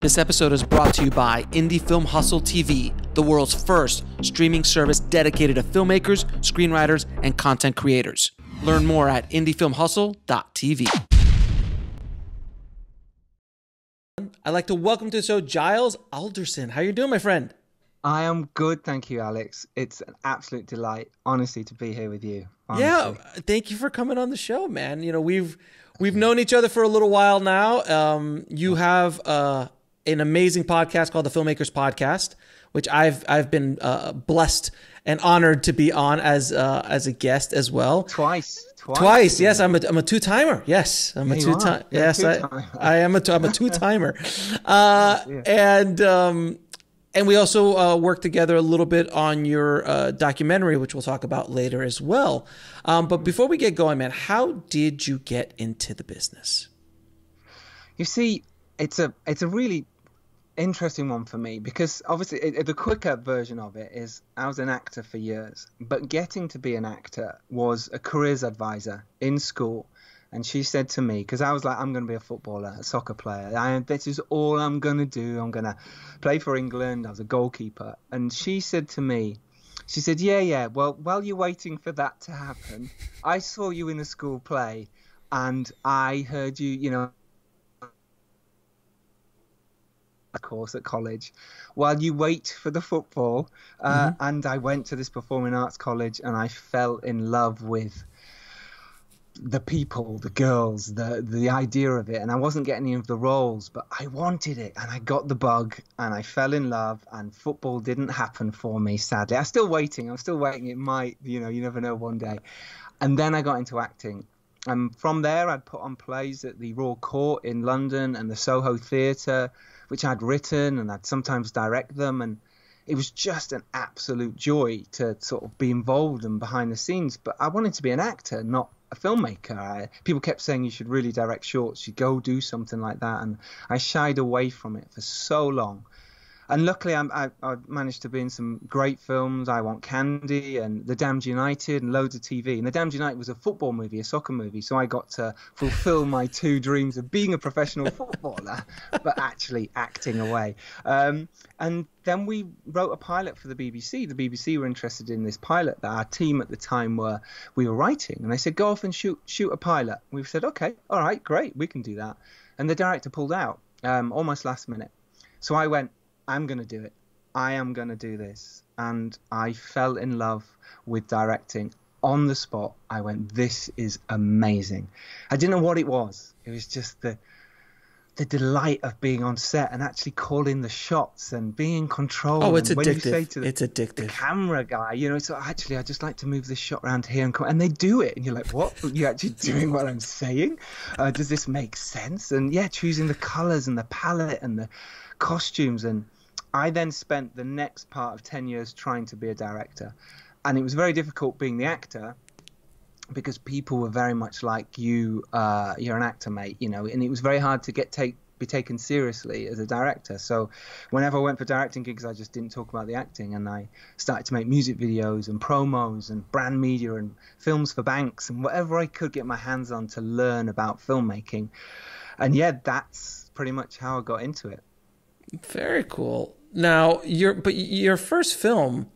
This episode is brought to you by Indie Film Hustle TV, the world's first streaming service dedicated to filmmakers, screenwriters, and content creators. Learn more at indiefilmhustle.tv. I'd like to welcome to the show Giles Alderson. How are you doing, my friend? I am good, thank you, Alex. It's an absolute delight, honestly, to be here with you. Honestly. Yeah, thank you for coming on the show, man. You know, we've known each other for a little while now. You have an amazing podcast called The Filmmakers Podcast, which I've been blessed and honored to be on as a guest as well. Twice. Yes, I'm a two-timer. Yes, I'm a two-timer. Yes, I'm a two-timer. And we also worked together a little bit on your documentary, which we'll talk about later as well. But before we get going, man, how did you get into the business? You see, it's a really interesting one for me, because obviously the quicker version of it is I was an actor for years, but getting to be an actor was a careers advisor in school. And she said to me, because I was like, I'm going to be a footballer, a soccer player. This is all I'm going to do. I'm going to play for England. I was a goalkeeper. And she said to me, she said, yeah, well, while you're waiting for that to happen, I saw you in the school play and I heard you, you know, course at college while you wait for the football. And I went to this performing arts college and I fell in love with the people, the girls, the idea of it. And I wasn't getting any of the roles, but I wanted it. And I got the bug and I fell in love, and football didn't happen for me, sadly. I'm still waiting. It might, you know, you never know one day. And then I got into acting. And from there, I'd put on plays at the Royal Court in London and the Soho Theatre, which I'd written, and I'd sometimes direct them. And it was just an absolute joy to sort of be involved and behind the scenes. But I wanted to be an actor, not a filmmaker. People kept saying you should really direct shorts, you go do something like that, and I shied away from it for so long. And luckily I managed to be in some great films. I Want Candy and The Damned United and loads of TV. And The Damned United was a football movie, a soccer movie, so I got to fulfill my two dreams of being a professional footballer but actually acting away. And then we wrote a pilot for the BBC. The BBC were interested in this pilot that our team at the time we were writing. And they said, go off and shoot a pilot. We said, okay, all right, great, we can do that. And the director pulled out almost last minute. So I went, I'm going to do it. I am going to do this. And I fell in love with directing on the spot. I went, this is amazing. I didn't know what it was. It was just the delight of being on set and actually calling the shots and being in control. Oh, it's addictive. You say to it's addictive. The camera guy, you know, so actually I just like to move this shot around here, and they do it. And you're like, what? You're actually doing what I'm saying? Does this make sense? And yeah, choosing the colors and the palette and the costumes. And I then spent the next part of 10 years trying to be a director. And it was very difficult being the actor, because people were very much like, you're an actor, mate, you know, and it was very hard to be taken seriously as a director. So whenever I went for directing gigs, I just didn't talk about the acting, and I started to make music videos and promos and brand media and films for banks and whatever I could get my hands on to learn about filmmaking. And yeah, that's pretty much how I got into it. Very cool. Now, your first film,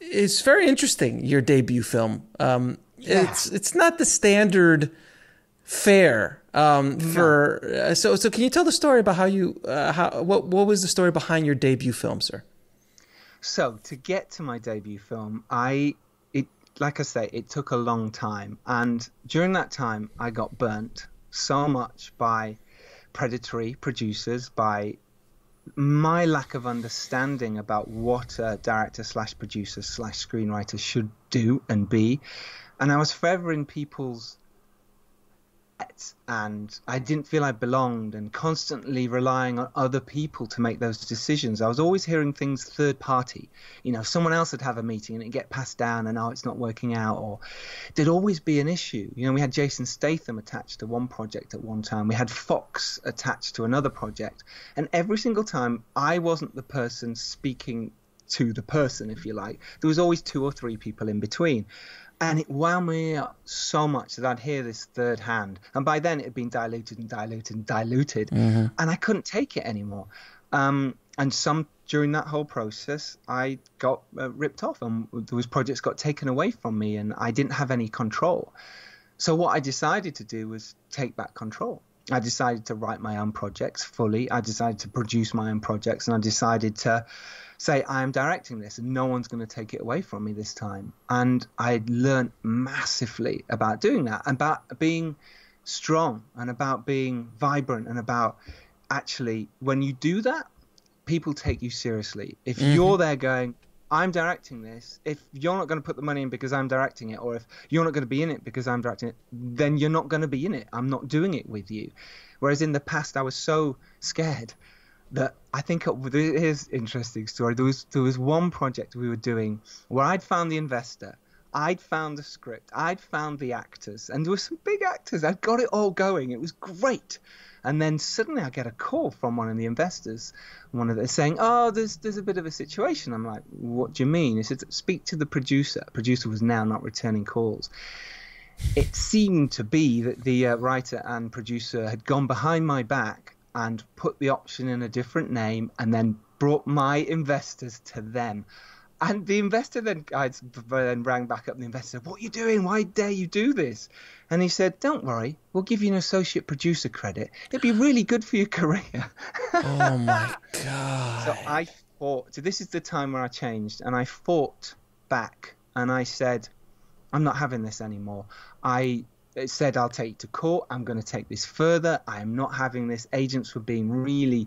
it's very interesting, your debut film. Yeah. It's not the standard fare for so can you tell the story about how you what was the story behind your debut film, sir? So to get to my debut film, it took a long time, and during that time I got burnt so much by predatory producers, by my lack of understanding about what a director/producer/screenwriter should do and be. And I was forever in people's nets, and I didn't feel I belonged, and constantly relying on other people to make those decisions. I was always hearing things third party. You know, someone else would have a meeting and it'd get passed down, and oh, it's not working out, or there'd always be an issue. You know, we had Jason Statham attached to one project at one time. We had Fox attached to another project. And every single time I wasn't the person speaking to the person, if you like. There was always two or three people in between. And it wound me up so much that I'd hear this third hand. And by then it had been diluted and diluted and diluted. Mm-hmm. And I couldn't take it anymore. During that whole process, I got ripped off, and those projects got taken away from me, and I didn't have any control. So what I decided to do was take back control. I decided to write my own projects fully. I decided to produce my own projects, and I decided to say, I am directing this, and no one's going to take it away from me this time. And I learned massively about doing that, about being strong, and about being vibrant, and about actually, when you do that, people take you seriously. If you're there going, I'm directing this, if you're not going to put the money in because I'm directing it, or if you're not going to be in it because I'm directing it, then you're not going to be in it. I'm not doing it with you. Whereas in the past, I was so scared that I think here's an interesting story. There was one project we were doing where I'd found the investor. I'd found the script. I'd found the actors. And there were some big actors. I'd got it all going. It was great. And then suddenly I get a call from one of the investors, saying, oh, there's a bit of a situation. I'm like, what do you mean? He said, speak to the producer. The producer was now not returning calls. It seemed to be that the writer and producer had gone behind my back and put the option in a different name and then brought my investors to them. And the investor then rang back up, and the investor said, what are you doing? Why dare you do this? And he said, don't worry, we'll give you an associate producer credit. It'd be really good for your career. Oh, my God. So I fought. So this is the time where I changed, and I fought back, and I said, I'm not having this anymore. It said, I'll take you to court. I'm going to take this further. I am not having this. Agents were being really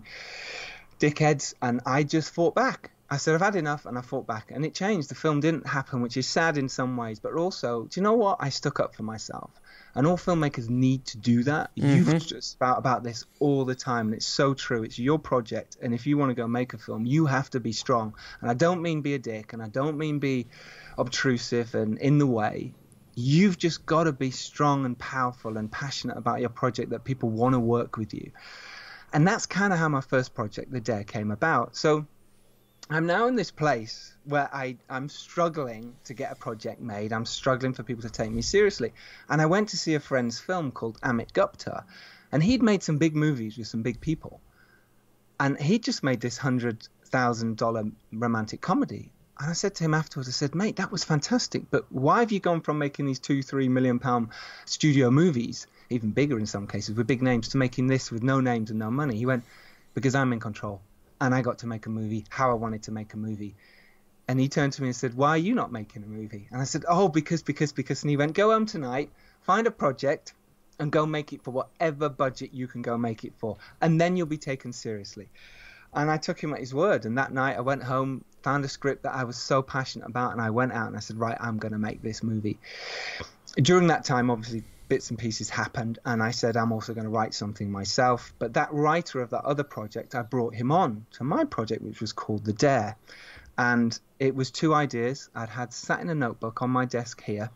dickheads, and I just fought back. I said, I've had enough, and I fought back. And it changed. The film didn't happen, which is sad in some ways. But also, do you know what? I stuck up for myself. And all filmmakers need to do that. Mm-hmm. You've just spout about this all the time, and it's so true. It's your project, and if you want to go make a film, you have to be strong. And I don't mean be a dick, and I don't mean be obtrusive and in the way. You've just got to be strong and powerful and passionate about your project that people want to work with you. And that's kind of how my first project, The Dare, came about. So I'm now in this place where I'm struggling to get a project made. I'm struggling for people to take me seriously. And I went to see a friend's film called Amit Gupta. And he'd made some big movies with some big people. And he just made this $100,000 romantic comedy. And I said to him afterwards, I said, mate, that was fantastic. But why have you gone from making these £2-3 million studio movies, even bigger in some cases, with big names, to making this with no names and no money? He went, because I'm in control. And I got to make a movie how I wanted to make a movie. And he turned to me and said, why are you not making a movie? And I said, oh, because. And he went, go home tonight, find a project, and go make it for whatever budget you can go make it for. And then you'll be taken seriously. And I took him at his word. And that night I went home, found a script that I was so passionate about. And I went out and I said, right, I'm going to make this movie. During that time, obviously, bits and pieces happened, and I said, I'm also going to write something myself. But that writer of that other project, I brought him on to my project, which was called The Dare. And it was two ideas I'd had sat in a notebook on my desk here.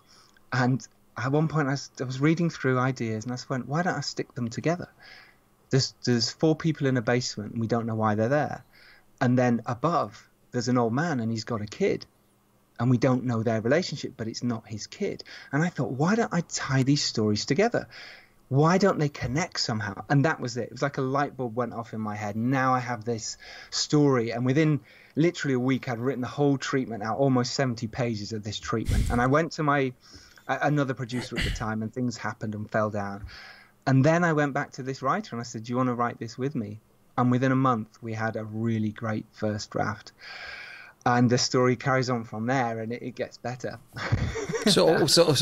And at one point I was reading through ideas, and I went, why don't I stick them together? There's four people in a basement, and we don't know why they're there. And then above, there's an old man, and he's got a kid. And we don't know their relationship, but it's not his kid. And I thought, why don't I tie these stories together? Why don't they connect somehow? And that was it. It was like a light bulb went off in my head. Now I have this story. And within literally a week, I'd written the whole treatment out, almost 70 pages of this treatment. And I went to my another producer at the time, and things happened and fell down. And then I went back to this writer, and I said, do you want to write this with me? And within a month, we had a really great first draft. And the story carries on from there, and it gets better. So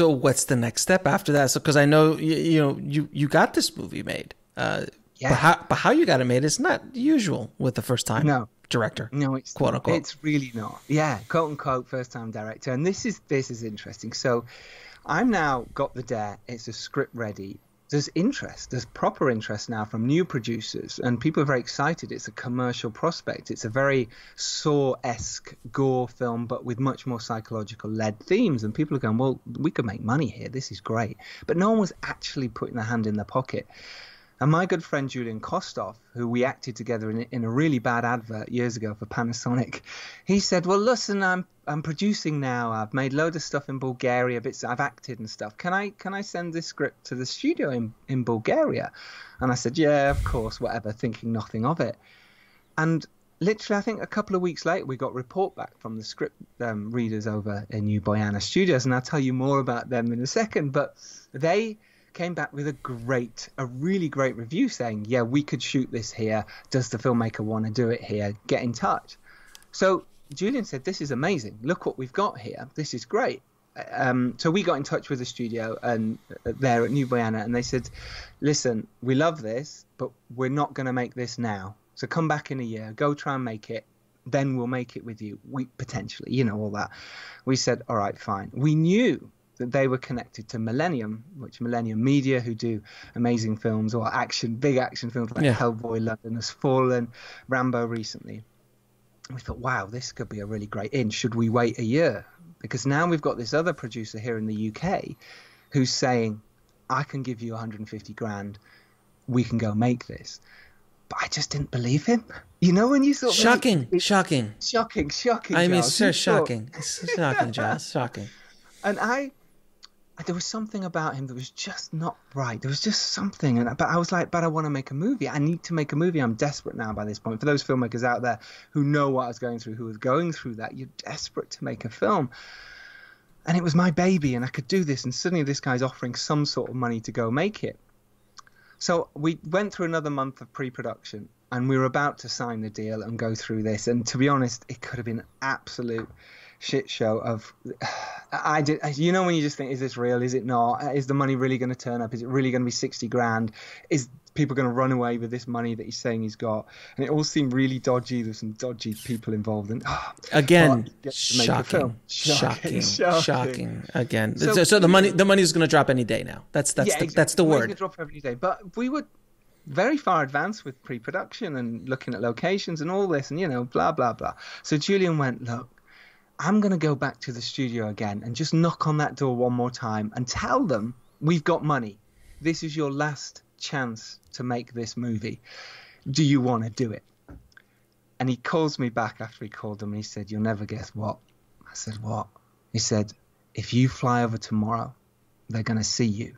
what's the next step after that? So, because I know you got this movie made, yeah. But how you got it made is not usual with the first time director. No, it's quote unquote. It's really not. Yeah, quote unquote first time director. And this is interesting. So, I'm now got The Dare. It's a script ready. There's interest. There's proper interest now from new producers, and people are very excited. It's a commercial prospect. It's a very Saw-esque gore film, but with much more psychological-led themes. And people are going, well, we could make money here. This is great. But no one was actually putting their hand in their pocket. And my good friend Julian Kostov, who we acted together in a really bad advert years ago for Panasonic, he said, well, listen, I'm producing now. I've made loads of stuff in Bulgaria, bits I've acted and stuff. Can I send this script to the studio in Bulgaria? And I said, yeah, of course, whatever, thinking nothing of it. And literally, I think a couple of weeks later, we got report back from the script readers over in Nu Boyana Studios, and I'll tell you more about them in a second. But they came back with a really great review saying, yeah, we could shoot this here. Does the filmmaker want to do it here? Get in touch. So Julian said, this is amazing. Look what we've got here. This is great. So we got in touch with the studio and there at Nu Boyana, and they said, listen, we love this, but we're not going to make this now. So come back in a year, go try and make it, then we'll make it with you, we potentially, you know, all that. We said, all right, fine. We knew that they were connected to Millennium, which Millennium Media, who do amazing films or action, big action films like Hellboy, London Has Fallen, Rambo recently. We thought, wow, this could be a really great in. Should we wait a year? Because now we've got this other producer here in the UK who's saying, I can give you 150 grand, we can go make this. But I just didn't believe him. You know, when you sort of... Shocking. I mean, sir, shocking. Shocking, Giles, shocking. And there was something about him that was just not right. There was just something. But I was like, but I want to make a movie. I need to make a movie. I'm desperate now by this point. For those filmmakers out there who know what I was going through, who was going through that, you're desperate to make a film. And it was my baby, and I could do this. And suddenly this guy's offering some sort of money to go make it. So we went through another month of pre-production, and we were about to sign the deal and go through this. And to be honest, it could have been an absolute shit show of, you know, when you just think, is this real? Is it not? Is the money really going to turn up? Is it really going to be 60 grand? Is people going to run away with this money that he's saying he's got? And it all seemed really dodgy. There's some dodgy people involved. And again, shocking. Again, so the money is going to drop any day now. That's the word. It's going to drop every day. But we were very far advanced with pre-production and looking at locations and all this, and you know, blah blah blah. So Julian went, look, I'm going to go back to the studio again and just knock on that door one more time and tell them we've got money. This is your last chance to make this movie. Do you want to do it? And he calls me back after he called them, and he said, you'll never guess what. I said, what? He said, if you fly over tomorrow, they're going to see you.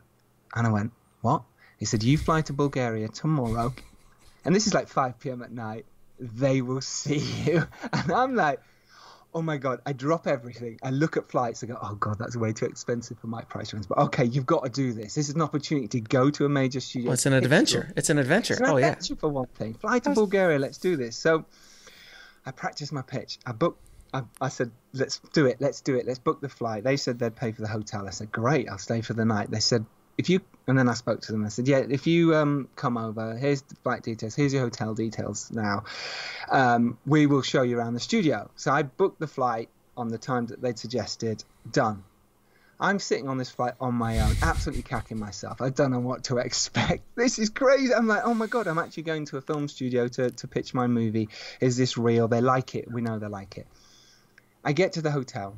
And I went, what? He said, you fly to Bulgaria tomorrow, and this is like 5 p.m. at night, they will see you. And I'm like, oh my God, I drop everything. I look at flights and go, oh God, that's way too expensive for my price range. But okay, you've got to do this. This is an opportunity to go to a major studio. Well, it's an adventure. It's an adventure for one thing. Fly to Bulgaria, let's do this. So I practiced my pitch. I said, let's do it. Let's book the flight. They said they'd pay for the hotel. I said, great, I'll stay for the night. They said, and then I spoke to them. I said, yeah, if you come over, here's the flight details, here's your hotel details now. We will show you around the studio. So I booked the flight on the time that they'd suggested. Done. I'm sitting on this flight on my own, absolutely cacking myself. I don't know what to expect. This is crazy. I'm like, oh my God, I'm actually going to a film studio to pitch my movie. Is this real? They like it. We know they like it. I get to the hotel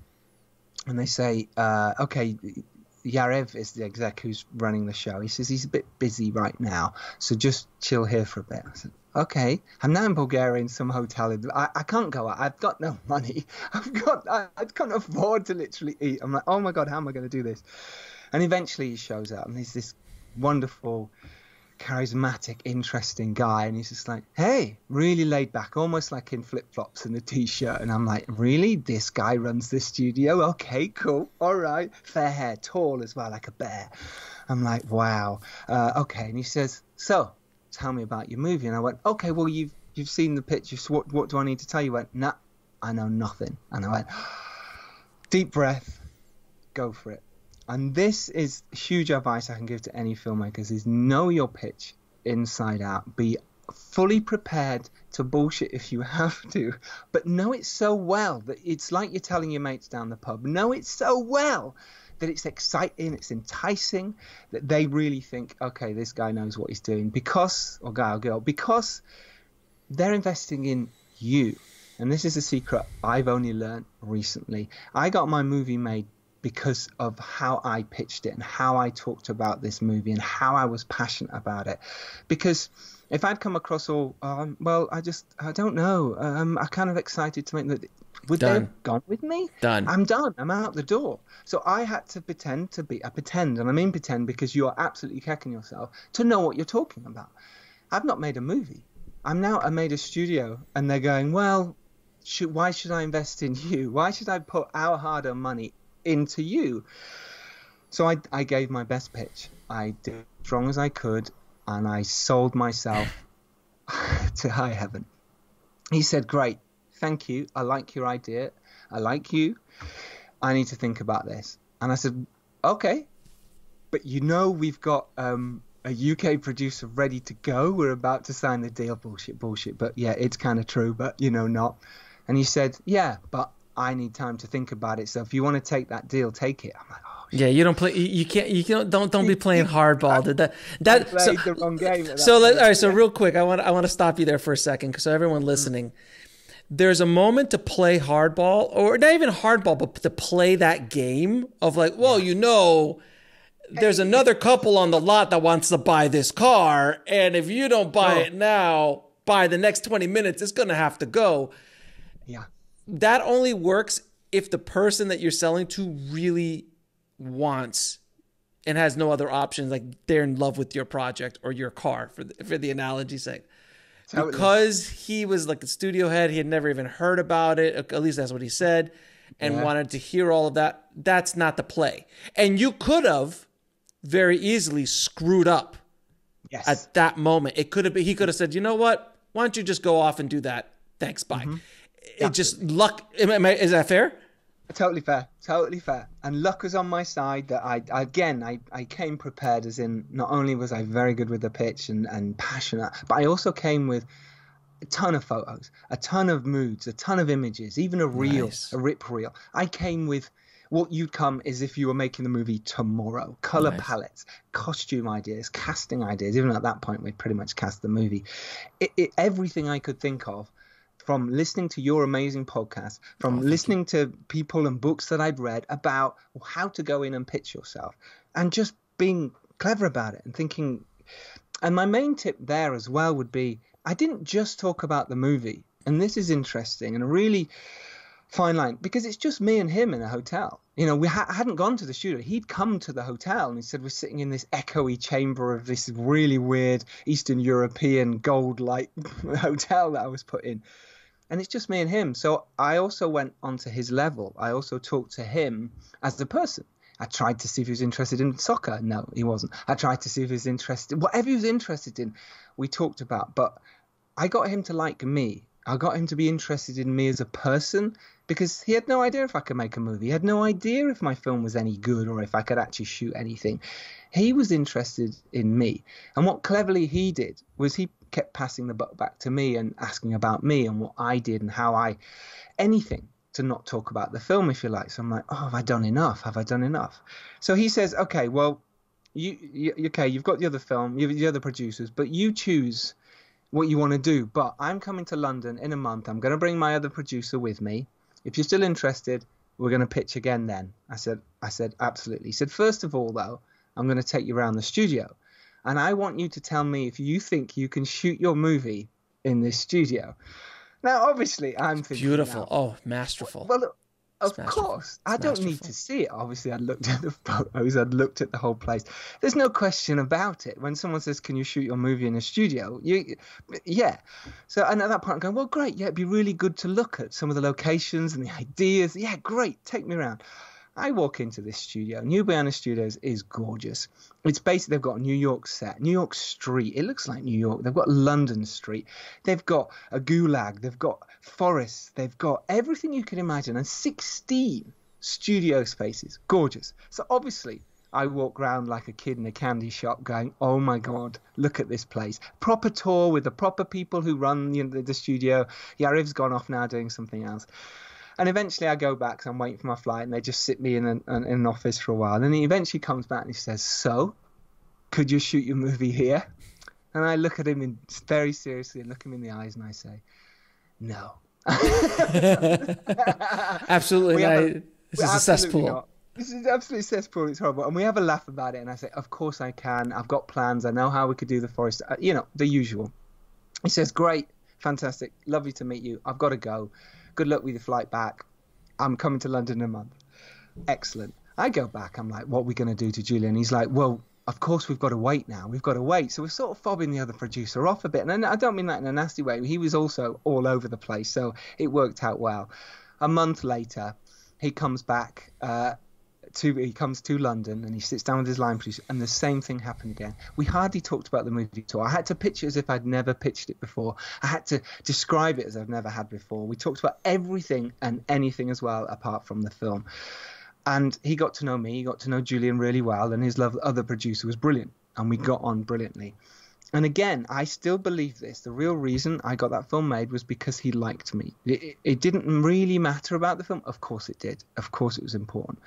and they say, okay, Yariv is the exec who's running the show. He says he's a bit busy right now, so just chill here for a bit. I said, okay. I'm now in Bulgaria in some hotel. I can't go out. I've got no money. I can't afford to literally eat. I'm like, oh my God, how am I going to do this? And eventually he shows up, and he's this wonderful, charismatic, interesting guy, and he's just like, hey, really laid back, almost like in flip-flops and a t-shirt. And I'm like, really, this guy runs this studio? Okay, cool, all right. Fair hair, tall as well, like a bear. I'm like, wow. Okay. And he says, so tell me about your movie. And I went, okay, well, you've seen the pictures, what do I need to tell you? He went, nah, I know nothing. And I went, deep breath, go for it. And this is huge advice I can give to any filmmakers, is know your pitch inside out. Be fully prepared to bullshit if you have to, but know it so well that it's like you're telling your mates down the pub. Know it so well that it's exciting, it's enticing, that they really think, okay, this guy knows what he's doing, because, or guy or girl, because they're investing in you. And this is a secret I've only learned recently. I got my movie made because of how I pitched it and how I talked about this movie and how I was passionate about it. Because if I'd come across all, I don't know. I'm kind of excited to make that. Would they have gone with me? Done. I'm done. I'm out the door. So I had to pretend to be, and I mean pretend because you're absolutely kicking yourself to know what you're talking about. I've not made a movie. I made a studio and they're going, well, why should I invest in you? Why should I put our hard-earned money into you? So I gave my best pitch. I did as strong as I could. And I sold myself to high heaven. He said, great, thank you. I like your idea. I like you. I need to think about this. And I said, okay, but you know we've got a UK producer ready to go. We're about to sign the deal. Bullshit. But yeah, it's kind of true, but you know, not. And he said, yeah, but I need time to think about it. So if you want to take that deal, take it. I'm like, yeah, you don't play. You can't. You don't be playing hardball. That played the wrong game. All right. So real quick, I want to stop you there for a second, because everyone listening, there's a moment to play hardball, or not even hardball, but to play that game of like, well, you know, there's another couple on the lot that wants to buy this car, and if you don't buy it now, by the next 20 minutes, it's gonna have to go. Yeah. That only works if the person that you're selling to really wants and has no other options, like they're in love with your project or your car, for the analogy's sake. Because he was like the studio head, he had never even heard about it, at least that's what he said, and wanted to hear all of that. That's not the play. And you could have very easily screwed up at that moment. It could have been, he could have said, you know what, why don't you just go off and do that? Thanks, bye. It just luck. Is that fair? Totally fair. And luck was on my side. That I came prepared, as in not only was I very good with the pitch and passionate, but I also came with a ton of photos, a ton of moods, a ton of images, even a reel, a rip reel. I came with what you'd come as if you were making the movie tomorrow. Color palettes, costume ideas, casting ideas. Even at that point, we pretty much cast the movie. Everything I could think of, from listening to your amazing podcast, from listening to people and books that I've read about how to go in and pitch yourself, and just being clever about it and thinking. And my main tip there as well would be, I didn't just talk about the movie. And this is interesting and a really fine line, because it's just me and him in a hotel. You know, I hadn't gone to the studio. He'd come to the hotel and he said, we're sitting in this echoey chamber of this really weird Eastern European gold light hotel that I was put in. And it's just me and him. So I also went onto his level. I also talked to him as the person. I tried to see if he was interested in soccer. No, he wasn't. I tried to see if he was interested. Whatever he was interested in, we talked about. But I got him to like me. I got him to be interested in me as a person, because he had no idea if I could make a movie. He had no idea if my film was any good or if I could actually shoot anything. He was interested in me. And what cleverly he did was he kept passing the buck back to me and asking about me and what I did and how I, anything to not talk about the film, if you like. So I'm like, oh, have I done enough? Have I done enough? So he says, okay, well, you've got the other film, you've the other producers, but you choose what you want to do. But I'm coming to London in a month. I'm going to bring my other producer with me. If you're still interested, we're going to pitch again then. I said, absolutely. He said, first of all, though, I'm going to take you around the studio. And I want you to tell me if you think you can shoot your movie in this studio. Now, obviously, I'm thinking... Beautiful. Now, oh, masterful. Well, of course. I don't need to see it. Obviously, I'd looked at the photos. I'd looked at the whole place. There's no question about it. When someone says, can you shoot your movie in a studio? So, and at that point, I'm going, well, great. Yeah, it'd be really good to look at some of the locations and the ideas. Yeah, great. Take me around. I walk into this studio. Nu Boyana Studios is gorgeous. It's basically, they've got a New York set, New York street. It looks like New York. They've got London street. They've got a gulag. They've got forests. They've got everything you can imagine. And 16 studio spaces. Gorgeous. So obviously, I walk around like a kid in a candy shop going, oh my God, look at this place. Proper tour with the proper people who run the studio. Yariv's gone off now doing something else. And eventually I go back, because I'm waiting for my flight, and they just sit me in an office for a while. And he eventually comes back and he says, so, could you shoot your movie here? And I look at him very seriously and look him in the eyes and I say, no. Absolutely not. This is a cesspool. This is absolutely cesspool. It's horrible. And we have a laugh about it. And I say, of course I can. I've got plans. I know how we could do the forest. You know, the usual. He says, great. Fantastic. Lovely to meet you. I've got to go. Good luck with your flight back. I'm coming to London in a month. Excellent. I go back. I'm like, what are we going to do to Julian? He's like, well, of course we've got to wait now. We've got to wait. So we're sort of fobbing the other producer off a bit. And I don't mean that in a nasty way. He was also all over the place. So it worked out well. A month later, he comes back. He comes to London and he sits down with his line producer, and the same thing happened again. We hardly talked about the movie at all. I had to pitch it as if I'd never pitched it before. I had to describe it as I've never had before. We talked about everything and anything as well, apart from the film. And he got to know me. He got to know Julian really well, and his other producer was brilliant, and we got on brilliantly. And again, I still believe this. The real reason I got that film made was because he liked me. It didn't really matter about the film. Of course it did. Of course it was important.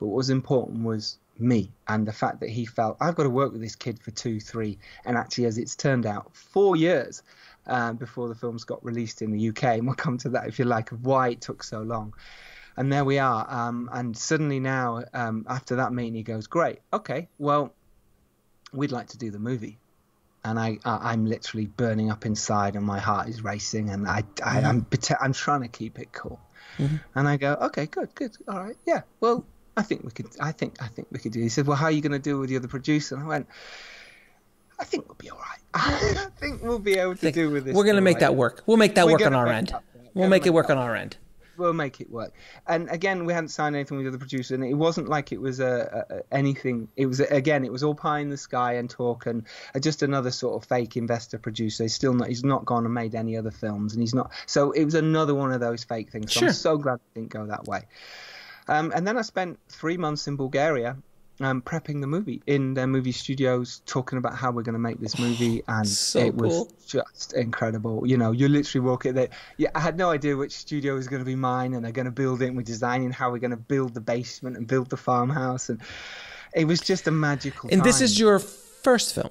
But what was important was me, and the fact that he felt, I've got to work with this kid for 2, 3, and actually, as it's turned out, 4 years before the films got released in the UK. And we'll come to that, if you like, of why it took so long. And there we are. And suddenly now, after that meeting, he goes, great. Okay, well, we'd like to do the movie. And I'm literally burning up inside, and my heart is racing, and I'm trying to keep it cool. Mm-hmm. And I go, okay, good, all right, yeah. Well, I think we could do. He said, well, how are you going to do with the other producer? And I went, I think we'll be all right. I think we'll be able to do with this. We're going to make that work. We'll make that work on our end. We'll make it work on our end. We'll make it work. And again, we hadn't signed anything with the other producer, and it wasn't like it was anything. It was, again, it was all pie in the sky and talk, and just another sort of fake investor producer. He's not gone and made any other films, and he's not. So it was another one of those fake things. So sure. I'm so glad it didn't go that way. And then I spent 3 months in Bulgaria prepping the movie in their movie studios, talking about how we're going to make this movie, and so it was cool. Just incredible. You know, you literally walk in there. Yeah, I had no idea which studio was going to be mine, and they're going to build it, and we're designing how we're going to build the basement and build the farmhouse, and it was just a magical time. And this is your first film?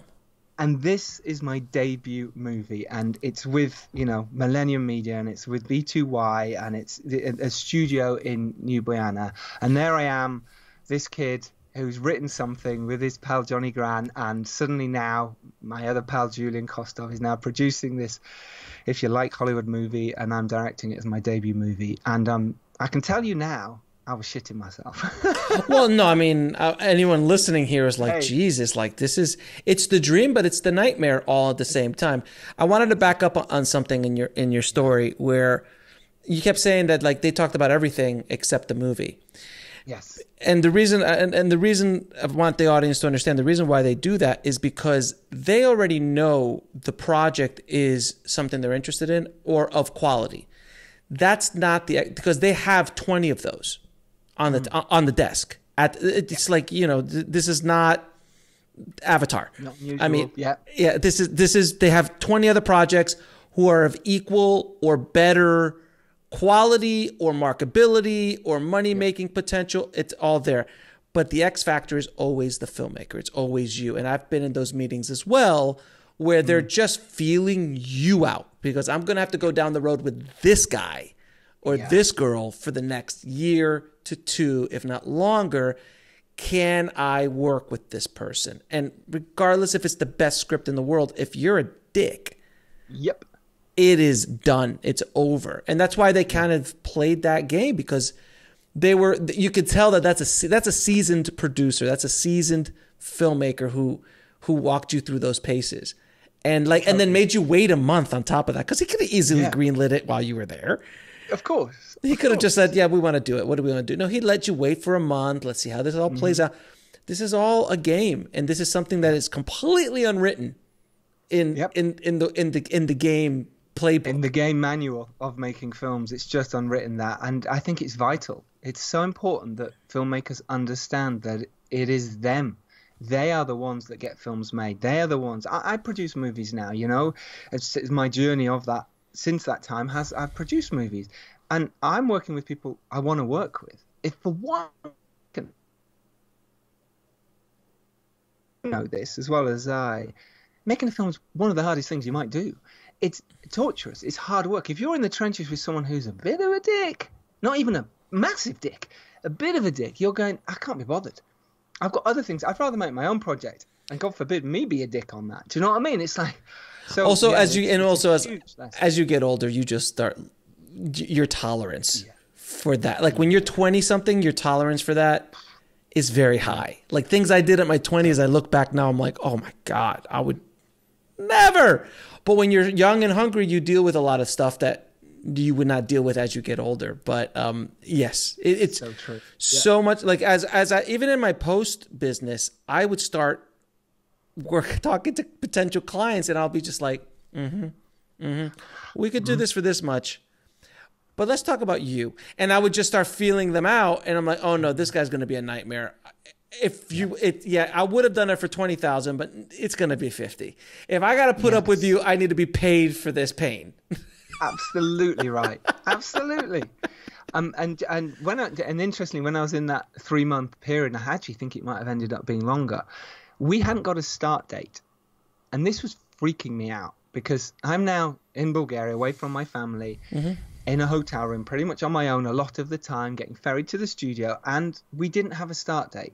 And this is my debut movie, and it's with, you know, Millennium Media, and it's with B2Y, and it's a studio in Nu Boyana, and there I am, this kid who's written something with his pal Johnny Gran, and suddenly now my other pal Julian Kostov is now producing this, if you like, Hollywood movie, and I'm directing it as my debut movie. And I can tell you now, I was shitting myself. Well, no, I mean, anyone listening here is like, hey. Jesus, like this is, it's the dream, but it's the nightmare all at the same time. I wanted to back up on something in your story where you kept saying that, like, they talked about everything except the movie. Yes. And the reason I want the audience to understand, the reason why they do that is because they already know the project is something they're interested in or of quality. That's not the, because they have 20 of those on the on the desk. It's like, you know, this is not Avatar. Not usual. I mean, yeah, this is they have 20 other projects who are of equal or better quality or marketability or money-making potential. It's all there. But the X factor is always the filmmaker. It's always you. And I've been in those meetings as well where they're just feeling you out, because I'm going to have to go down the road with this guy or this girl for the next year to 2, if not longer. Can I work with this person? And regardless if it's the best script in the world, if you're a dick, it is done. It's over. And that's why they kind of played that game, because they were, you could tell that that's a seasoned producer. That's a seasoned filmmaker who walked you through those paces and then made you wait a month on top of that. 'Cause he could have easily greenlit it while you were there. Of course. He could have just said, yeah, we want to do it. What do we want to do? No, he let you wait for a month. Let's see how this all plays out. This is all a game. And this is something that is completely unwritten in the game playbook. In the game manual of making films, it's just unwritten that. And I think it's vital. It's so important that filmmakers understand that it is them. They are the ones that get films made. They are the ones. I produce movies now, you know. It's my journey of that. Since that time, I've produced movies. And I'm working with people I want to work with. If for one second, you know this as well as I, making a film is one of the hardest things you might do. It's torturous. It's hard work. If you're in the trenches with someone who's a bit of a dick, not even a massive dick, a bit of a dick, you're going, I can't be bothered. I've got other things. I'd rather make my own project, and God forbid me be a dick on that. Do you know what I mean? It's like, so also yeah, as you and also as you get older, you just start your tolerance for that. Like when you're 20 something, your tolerance for that is very high. Like things I did at my 20s, I look back now, I'm like, oh my God, I would never. But when you're young and hungry, you deal with a lot of stuff that you would not deal with as you get older. But yes, it's so true. So much like as I, even in my post business, I would start talking to potential clients and I'll be just like, we could do this for this much, but let's talk about you. And I would just start feeling them out. And I'm like, oh no, this guy's going to be a nightmare. If you, I would have done it for 20,000, but it's going to be 50. If I got to put up with you, I need to be paid for this pain. Absolutely right. Absolutely. And when I, and interestingly, when I was in that 3-month period, and I actually think it might have ended up being longer, we hadn't got a start date. And this was freaking me out because I'm now in Bulgaria, away from my family, in a hotel room, pretty much on my own a lot of the time, getting ferried to the studio. And we didn't have a start date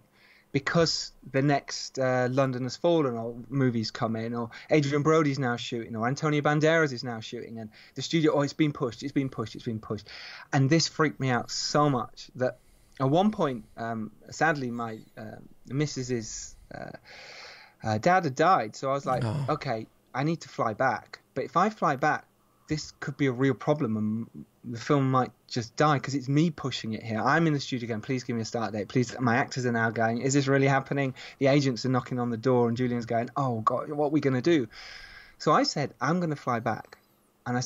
because the next London Has Fallen or movies come in, or Adrian Brody's now shooting, or Antonio Banderas is now shooting, and the studio, oh, it's been pushed, it's been pushed, it's been pushed. And this freaked me out so much that at one point, sadly, my missus's dad had died. So I was like, okay, I need to fly back. But if I fly back, this could be a real problem and the film might just die because it's me pushing it here. I'm in the studio going, please give me a start date. Please, my actors are now going, is this really happening? The agents are knocking on the door and Julian's going, oh God, what are we going to do? So I said, I'm going to fly back and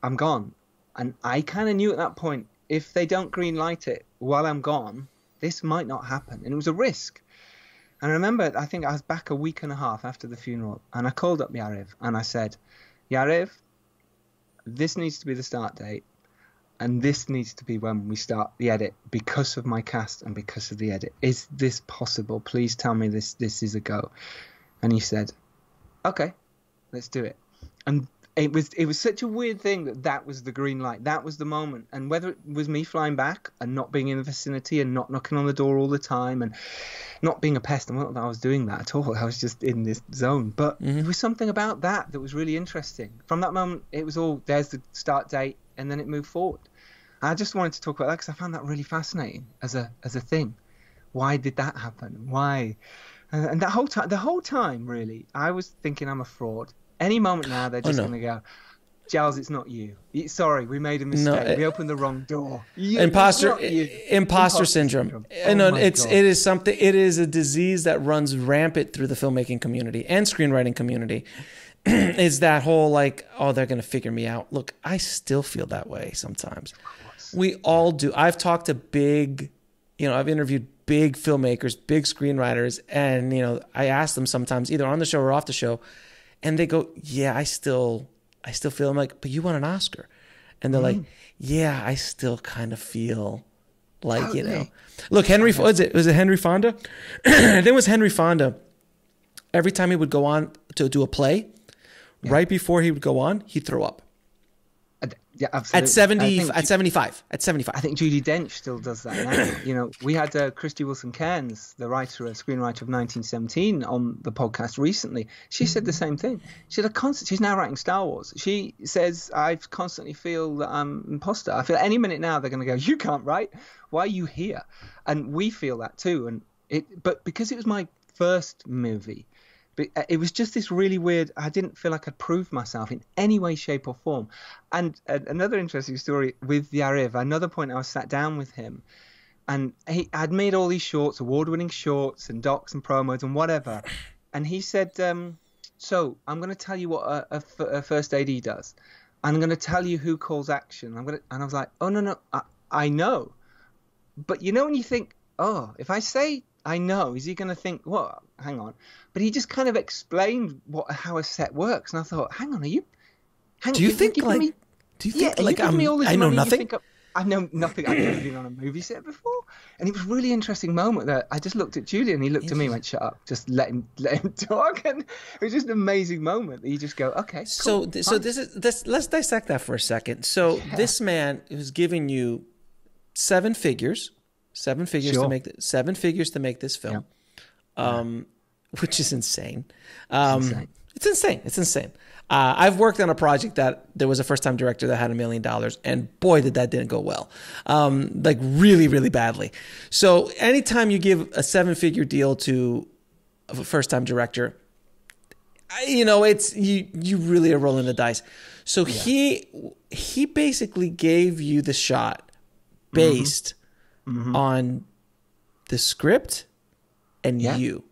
I'm gone. And I kind of knew at that point, if they don't green light it while I'm gone, this might not happen. And it was a risk. And I remember, I think I was back a week and a half after the funeral and I called up Yariv and I said, Yariv, this needs to be the start date and this needs to be when we start the edit because of my cast and because of the edit. Is this possible? Please tell me this is a go. And he said, okay, let's do it. And it was such a weird thing that that was the green light. That was the moment. And whether it was me flying back and not being in the vicinity and not knocking on the door all the time and not being a pest, and not that I was doing that at all. I was just in this zone. But there was something about that that was really interesting. From that moment, it was all, there's the start date, and then it moved forward. I just wanted to talk about that because I found that really fascinating as a thing. Why did that happen? Why? And the whole time, really, I was thinking I'm a fraud. Any moment now, they're just going to go, Giles, it's not you. Sorry, we made a mistake. We opened the wrong door. Imposter syndrome. And oh it is something. It is a disease that runs rampant through the filmmaking community and screenwriting community. Is that whole like, oh, they're going to figure me out. Look, I still feel that way sometimes. We all do. I've talked to big, you know, I've interviewed big filmmakers, big screenwriters, and you know, I ask them sometimes either on the show or off the show. And they go, yeah, I still feel. I'm like, but you won an Oscar. And they're like, yeah, I still kind of feel like, you know, look, was it Henry Fonda? I think it was Henry Fonda. Every time he would go on to do a play, right before he would go on, he'd throw up. Yeah, absolutely. At 75. I think Judi Dench still does that now. You know, we had Christy Wilson-Cairns, the writer and screenwriter of 1917, on the podcast recently. She said the same thing. She had she's now writing Star Wars. She says, I constantly feel that I'm an imposter. I feel any minute now they're going to go, you can't write. Why are you here? And we feel that too. And but because it was my first movie, but it was just this really weird, I didn't feel like I'd proved myself in any way, shape or form. And another interesting story with Yariv, another point I was sat down with him and I'd made all these shorts, award-winning shorts and docs and promos and whatever. And he said, so I'm going to tell you what a first AD does. I'm going to tell you who calls action. And I was like, oh, no, I know. But you know when you think, oh, if I say I know, is he going to think, well, hang on. But he just kind of explained how a set works. And I thought, hang on, do you think I know nothing. I've never been on a movie set before. And it was a really interesting moment that I just looked at Julian. He looked at me and went, shut up, just let him talk. And it was just an amazing moment that you just go, okay, cool, so this let's dissect that for a second. So this man who's giving you seven figures, Seven figures to make this film, which is insane. It's insane. I've worked on a project that there was a first-time director that had $1 million, and boy, did that didn't go well. Like really, really badly. So anytime you give a seven-figure deal to a first-time director, you know, it's you really are rolling the dice. So he basically gave you the shot based on the script and you.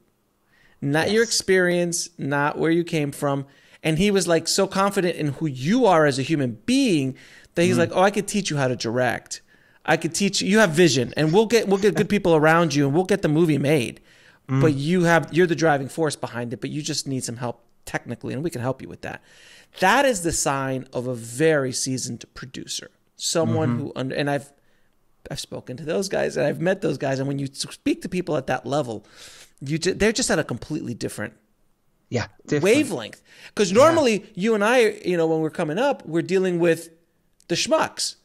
Not your experience, not where you came from. And he was like so confident in who you are as a human being that he's like, oh, I could teach you how to direct. I could teach you. You have vision, and we'll get good people around you, and we'll get the movie made. But you're the driving force behind it. But you just need some help technically, and we can help you with that. That is the sign of a very seasoned producer, someone who and I've spoken to those guys, and I've met those guys, and when you speak to people at that level, they're just at a completely different wavelength. Because normally you and I, you know, when we're coming up, we're dealing with the schmucks,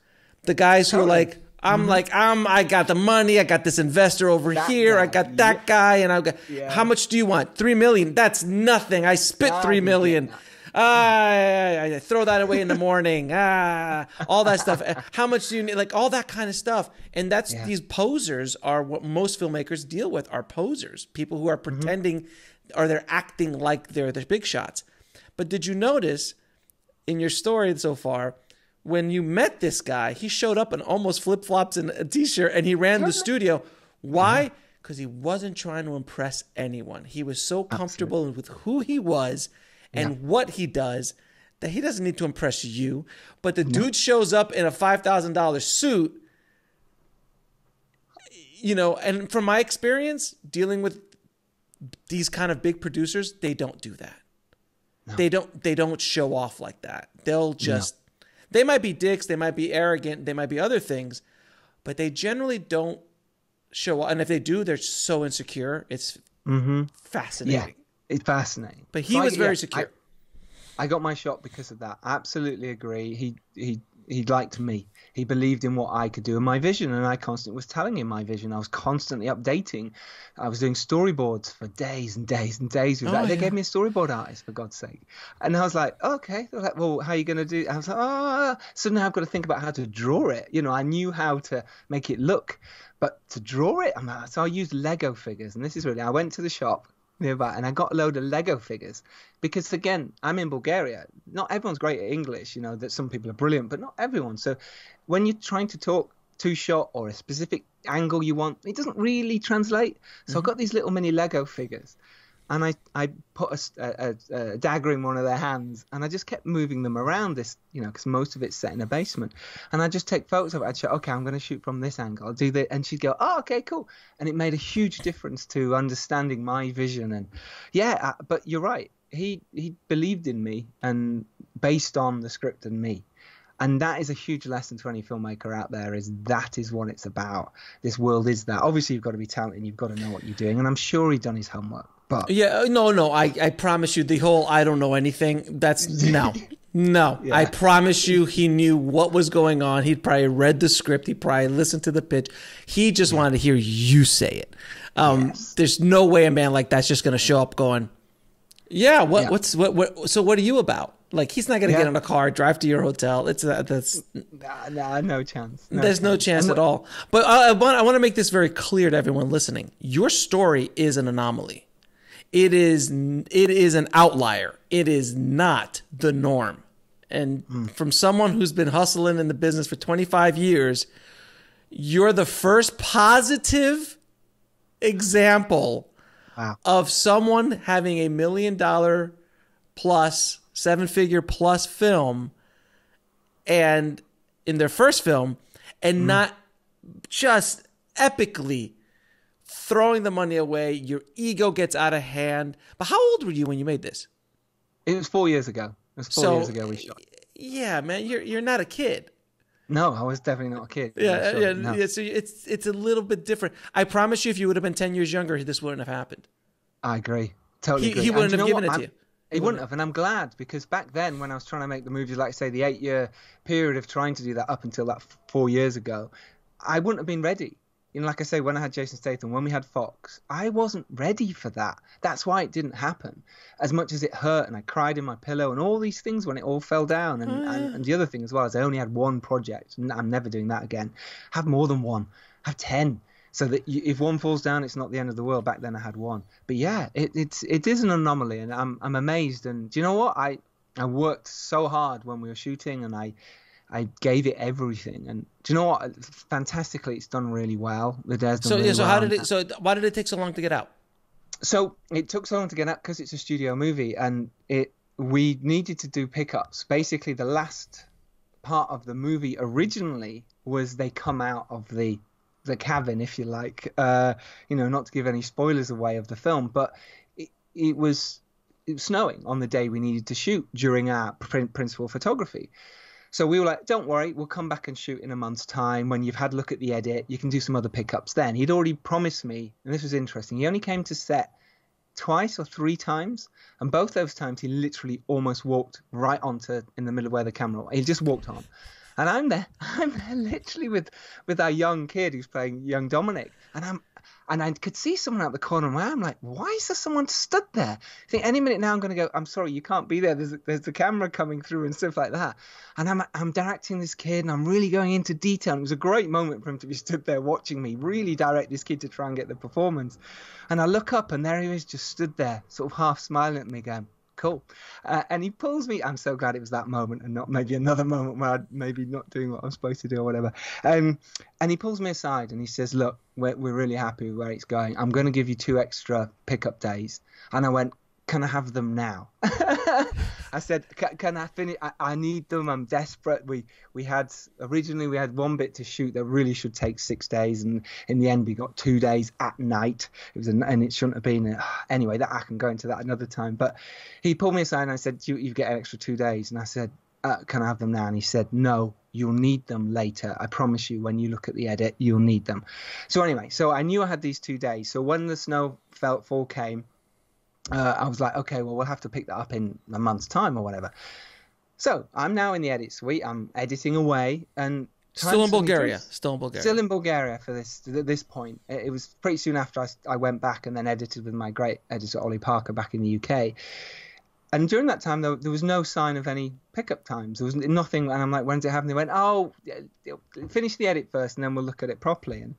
the guys who are like, I got the money, I got this investor over here, I got that guy, and I've got how much do you want? $3 million? That's nothing. I spit $3 million. I throw that away in the morning. All that stuff. How much do you need? Like all that kind of stuff. And that's these posers are what most filmmakers deal with, are posers, people who are pretending or they're acting like they're the big shots. But did you notice in your story so far, when you met this guy, he showed up in almost flip-flops and a t-shirt, and he ran the studio. Why? Because he wasn't trying to impress anyone. He was so comfortable with who he was and what he does that he doesn't need to impress you. But the dude shows up in a $5,000 suit, you know, and from my experience dealing with these kind of big producers, they don't do that. They don't show off like that. They'll just, they might be dicks, they might be arrogant, they might be other things, but they generally don't show off. And if they do, they're so insecure. It's fascinating. Yeah. It's fascinating. But he was very secure. I got my shot because of that. I absolutely agree. He liked me. He believed in what I could do and my vision, and I constantly was telling him my vision. I was constantly updating. I was doing storyboards for days and days and days. With that. They gave me a storyboard artist, for God's sake. And I was like, okay. They're like, well, how are you going to do? I was like, oh. So now I've got to think about how to draw it. You know, I knew how to make it look, but to draw it, so I used Lego figures. And this is really, I went to the shop nearby and I got a load of Lego figures because, again, I'm in Bulgaria. Not everyone's great at English, you know, that some people are brilliant, but not everyone. So when you're trying to talk two shot or a specific angle you want, it doesn't really translate. So I got these little mini Lego figures and I put a dagger in one of their hands and I just kept moving them around this, you know, because most of it's set in a basement. And I just take photos of it. I'd show, okay, I'm going to shoot from this angle. I'll do that. And she'd go, oh, okay, cool. And it made a huge difference to understanding my vision. And yeah, but you're right. He believed in me and based on the script and me. And that is a huge lesson to any filmmaker out there, is that is what it's about. This world is that. Obviously, you've got to be talented and you've got to know what you're doing. And I'm sure he'd done his homework. But yeah, no, I promise you the whole I don't know anything. That's no. I promise you he knew what was going on. He'd probably read the script. He probably listened to the pitch. He just wanted to hear you say it. There's no way a man like that's just going to show up going, yeah, what? So what are you about? Like, he's not going to get in a car, drive to your hotel. It's no chance. There's no chance at all. But I want to make this very clear to everyone listening. Your story is an anomaly. It is an outlier. It is not the norm. And from someone who's been hustling in the business for 25 years, you're the first positive example of someone having a $1 million plus, 7-figure plus film, and in their first film, and not just epically throwing the money away. Your ego gets out of hand. But how old were you when you made this? It was 4 years ago. It was four years ago we shot. Yeah, man, you're not a kid. No, I was definitely not a kid. Yeah. So it's a little bit different. I promise you, if you would have been 10 years younger, this wouldn't have happened. I agree. Totally. He wouldn't have given it to you. He wouldn't have, and I'm glad, because back then when I was trying to make the movies, like say the 8-year period of trying to do that up until that 4 years ago, I wouldn't have been ready. you know, like I say, when I had Jason Statham, when we had Fox, I wasn't ready for that. That's why it didn't happen. As much as it hurt and I cried in my pillow and all these things when it all fell down. And, and the other thing as well is I only had one project, and I'm never doing that again. Have more than one. Have 10. So that you, if one falls down, it's not the end of the world. Back then I had one. But yeah, it is an anomaly, and I'm amazed. And do you know what? I worked so hard when we were shooting, and I gave it everything. And do you know what? Fantastically, it's done really well. The Dare's done really well. So why did it take so long to get out? So it took so long to get out because it's a studio movie, and we needed to do pickups. Basically, the last part of the movie originally was they come out of the cabin, if you like, you know, not to give any spoilers away of the film, but it was snowing on the day we needed to shoot during our principal photography. So we were like, don't worry, we'll come back and shoot in a month's time. When you've had a look at the edit, you can do some other pickups then. He'd already promised me, and this was interesting, he only came to set twice or three times, and both those times he literally almost walked right onto, in the middle of where the camera was. He just walked on. And I'm there literally with our young kid who's playing young Dominic. And I could see someone out the corner of my eye. I'm like, why is there someone stood there? I think any minute now I'm going to go, I'm sorry, you can't be there. There's the camera coming through and stuff like that. And I'm directing this kid, and I'm really going into detail. And it was a great moment for him to be stood there watching me really direct this kid to try and get the performance. And I look up, and there he is, just stood there, sort of half smiling at me going, cool. And he pulls me. I'm so glad it was that moment and not maybe another moment where I'd maybe not doing what I'm supposed to do or whatever. And he pulls me aside and he says, look, we're really happy with where it's going. I'm going to give you 2 extra pickup days. And I went, can I have them now? I said, can I finish? I need them. I'm desperate. We had originally one bit to shoot that really should take 6 days. And in the end, we got 2 days at night. And it shouldn't have been. Anyway, that I can go into that another time. But he pulled me aside and I said, you get an extra 2 days. And I said, can I have them now? And he said, no, you'll need them later. I promise you, when you look at the edit, you'll need them. So anyway, so I knew I had these 2 days. So when the snowfall came, I was like, okay, well, we'll have to pick that up in a month's time or whatever. So I'm now in the edit suite. I'm editing away, and still in Bulgaria for this point. It was pretty soon after I went back and then edited with my great editor Ollie Parker back in the UK. And during that time, there was no sign of any pickup times. There was nothing. And I'm like, when's it happening? They went, oh, finish the edit first, and then we'll look at it properly. And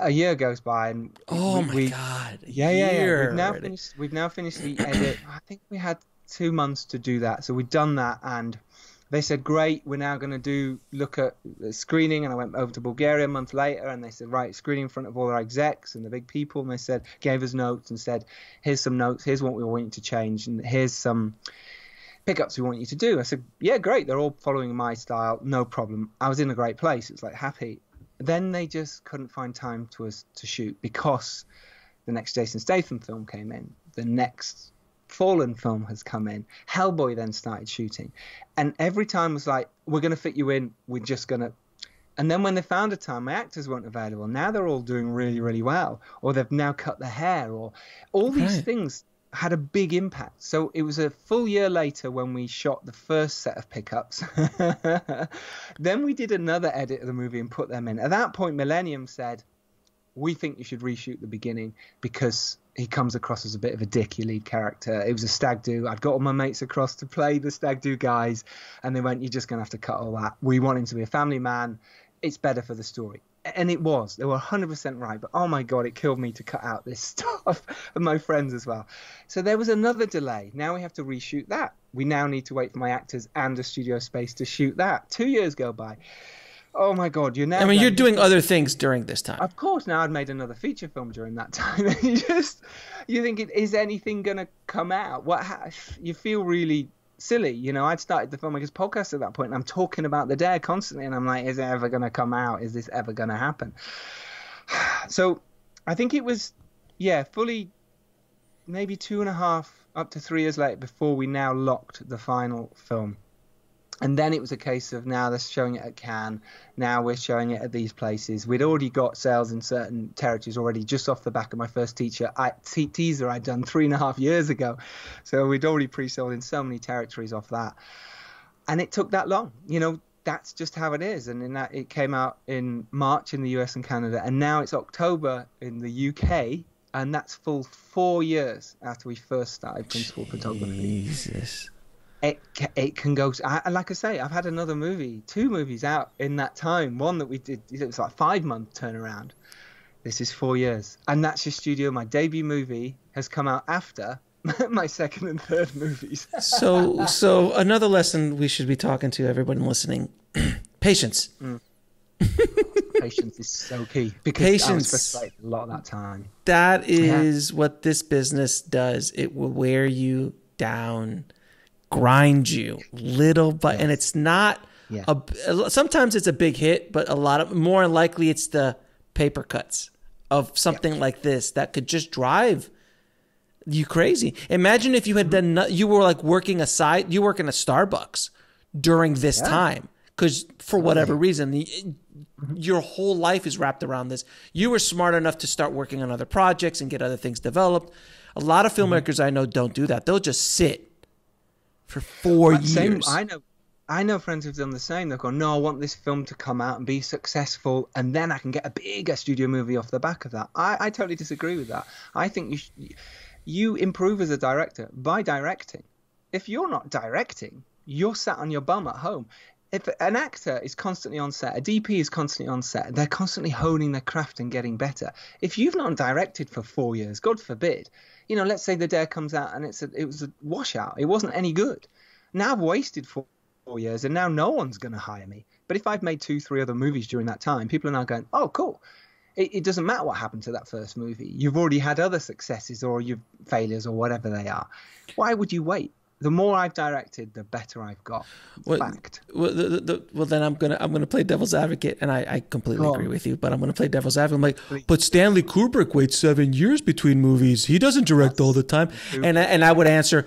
a year goes by, and oh my god! Yeah. We've now finished the edit. I think we had 2 months to do that, so we'd done that, and they said, "Great, we're now going to look at the screening." And I went over to Bulgaria a month later, and they said, "Right, screening in front of all our execs and the big people." And they said, gave us notes and said, "Here's some notes. Here's what we want you to change, and here's some pickups we want you to do." I said, "Yeah, great. They're all following my style. No problem. I was in a great place. It's like happy." Then they just couldn't find time to shoot, because the next Jason Statham film came in. The next Fallen film has come in. Hellboy then started shooting. And every time was like, we're going to fit you in. We're just going to. And then when they found a time, my actors weren't available. Now they're all doing really, really well. Or they've now cut their hair. Or all these things had a big impact. So it was a full year later when we shot the first set of pickups. Then we did another edit of the movie and put them in. At that point, Millennium said, we think you should reshoot the beginning because he comes across as a bit of a dick, your lead character. It was a stag do. I'd got all my mates across to play the stag do guys, and they went, you're just going to have to cut all that. We want him to be a family man. It's better for the story. And it was. They were 100% right. But, oh, my God, it killed me to cut out this stuff, and my friends as well. So there was another delay. Now we have to reshoot that. We now need to wait for my actors and a studio space to shoot that. 2 years go by. Oh, my God. You're doing other things during this time. Of course. Now I'd made another feature film during that time. And you think, is anything going to come out? You feel really silly. You know, I'd started the Filmmakers Podcast at that point, and I'm talking about The Dare constantly, and I'm like, is it ever going to come out? Is this ever going to happen? So I think it was, fully maybe 2.5 up to 3 years later before we now locked the final film. And then it was a case of, now they're showing it at Cannes. Now we're showing it at these places. We'd already got sales in certain territories already, just off the back of my first teaser I'd done 3.5 years ago. So we'd already pre-sold in so many territories off that. And it took that long. You know, that's just how it is. And in that, it came out in March in the US and Canada, and now it's October in the UK, and that's full 4 years after we first started principal photography. Jesus. It can go to, like I say, I've had another movie, 2 movies out in that time. One that we did, it was like a 5-month turnaround. This is 4 years. And That's Your Studio, my debut movie, has come out after my 2nd and 3rd movies. So another lesson we should be talking to everyone listening. Patience. Mm. Patience is so key, because I was frustrated a lot of that time. That is what this business does. It will wear you down, grind you little by, and it's not sometimes it's a big hit, but a lot of, more likely it's the paper cuts of something like this that could just drive you crazy. Imagine if you had done, you were like working aside, you work in a Starbucks during this time, because for whatever reason, your whole life is wrapped around this. You were smart enough to start working on other projects and get other things developed. A lot of filmmakers I know don't do that. They'll just sit for 4 years. Same, I know friends who've done the same. They've gone, no, I want this film to come out and be successful, and then I can get a bigger studio movie off the back of that. I totally disagree with that. I think you improve as a director by directing. If you're not directing, you're sat on your bum at home. If an actor is constantly on set, a DP is constantly on set, they're constantly honing their craft and getting better. If you've not directed for 4 years, God forbid, you know, let's say The Dare comes out and it was a washout. It wasn't any good. Now I've wasted 4 years and now no one's going to hire me. But if I've made 2, 3 other movies during that time, people are now going, oh, cool. It doesn't matter what happened to that first movie. You've already had other successes or your failures or whatever they are. Why would you wait? The more I've directed, the better I've got. Fact. Well, then I'm gonna play devil's advocate, and I completely agree with you. But I'm gonna play devil's advocate. I'm like, please. But Stanley Kubrick waits 7 years between movies. He doesn't direct all the time. And I would answer,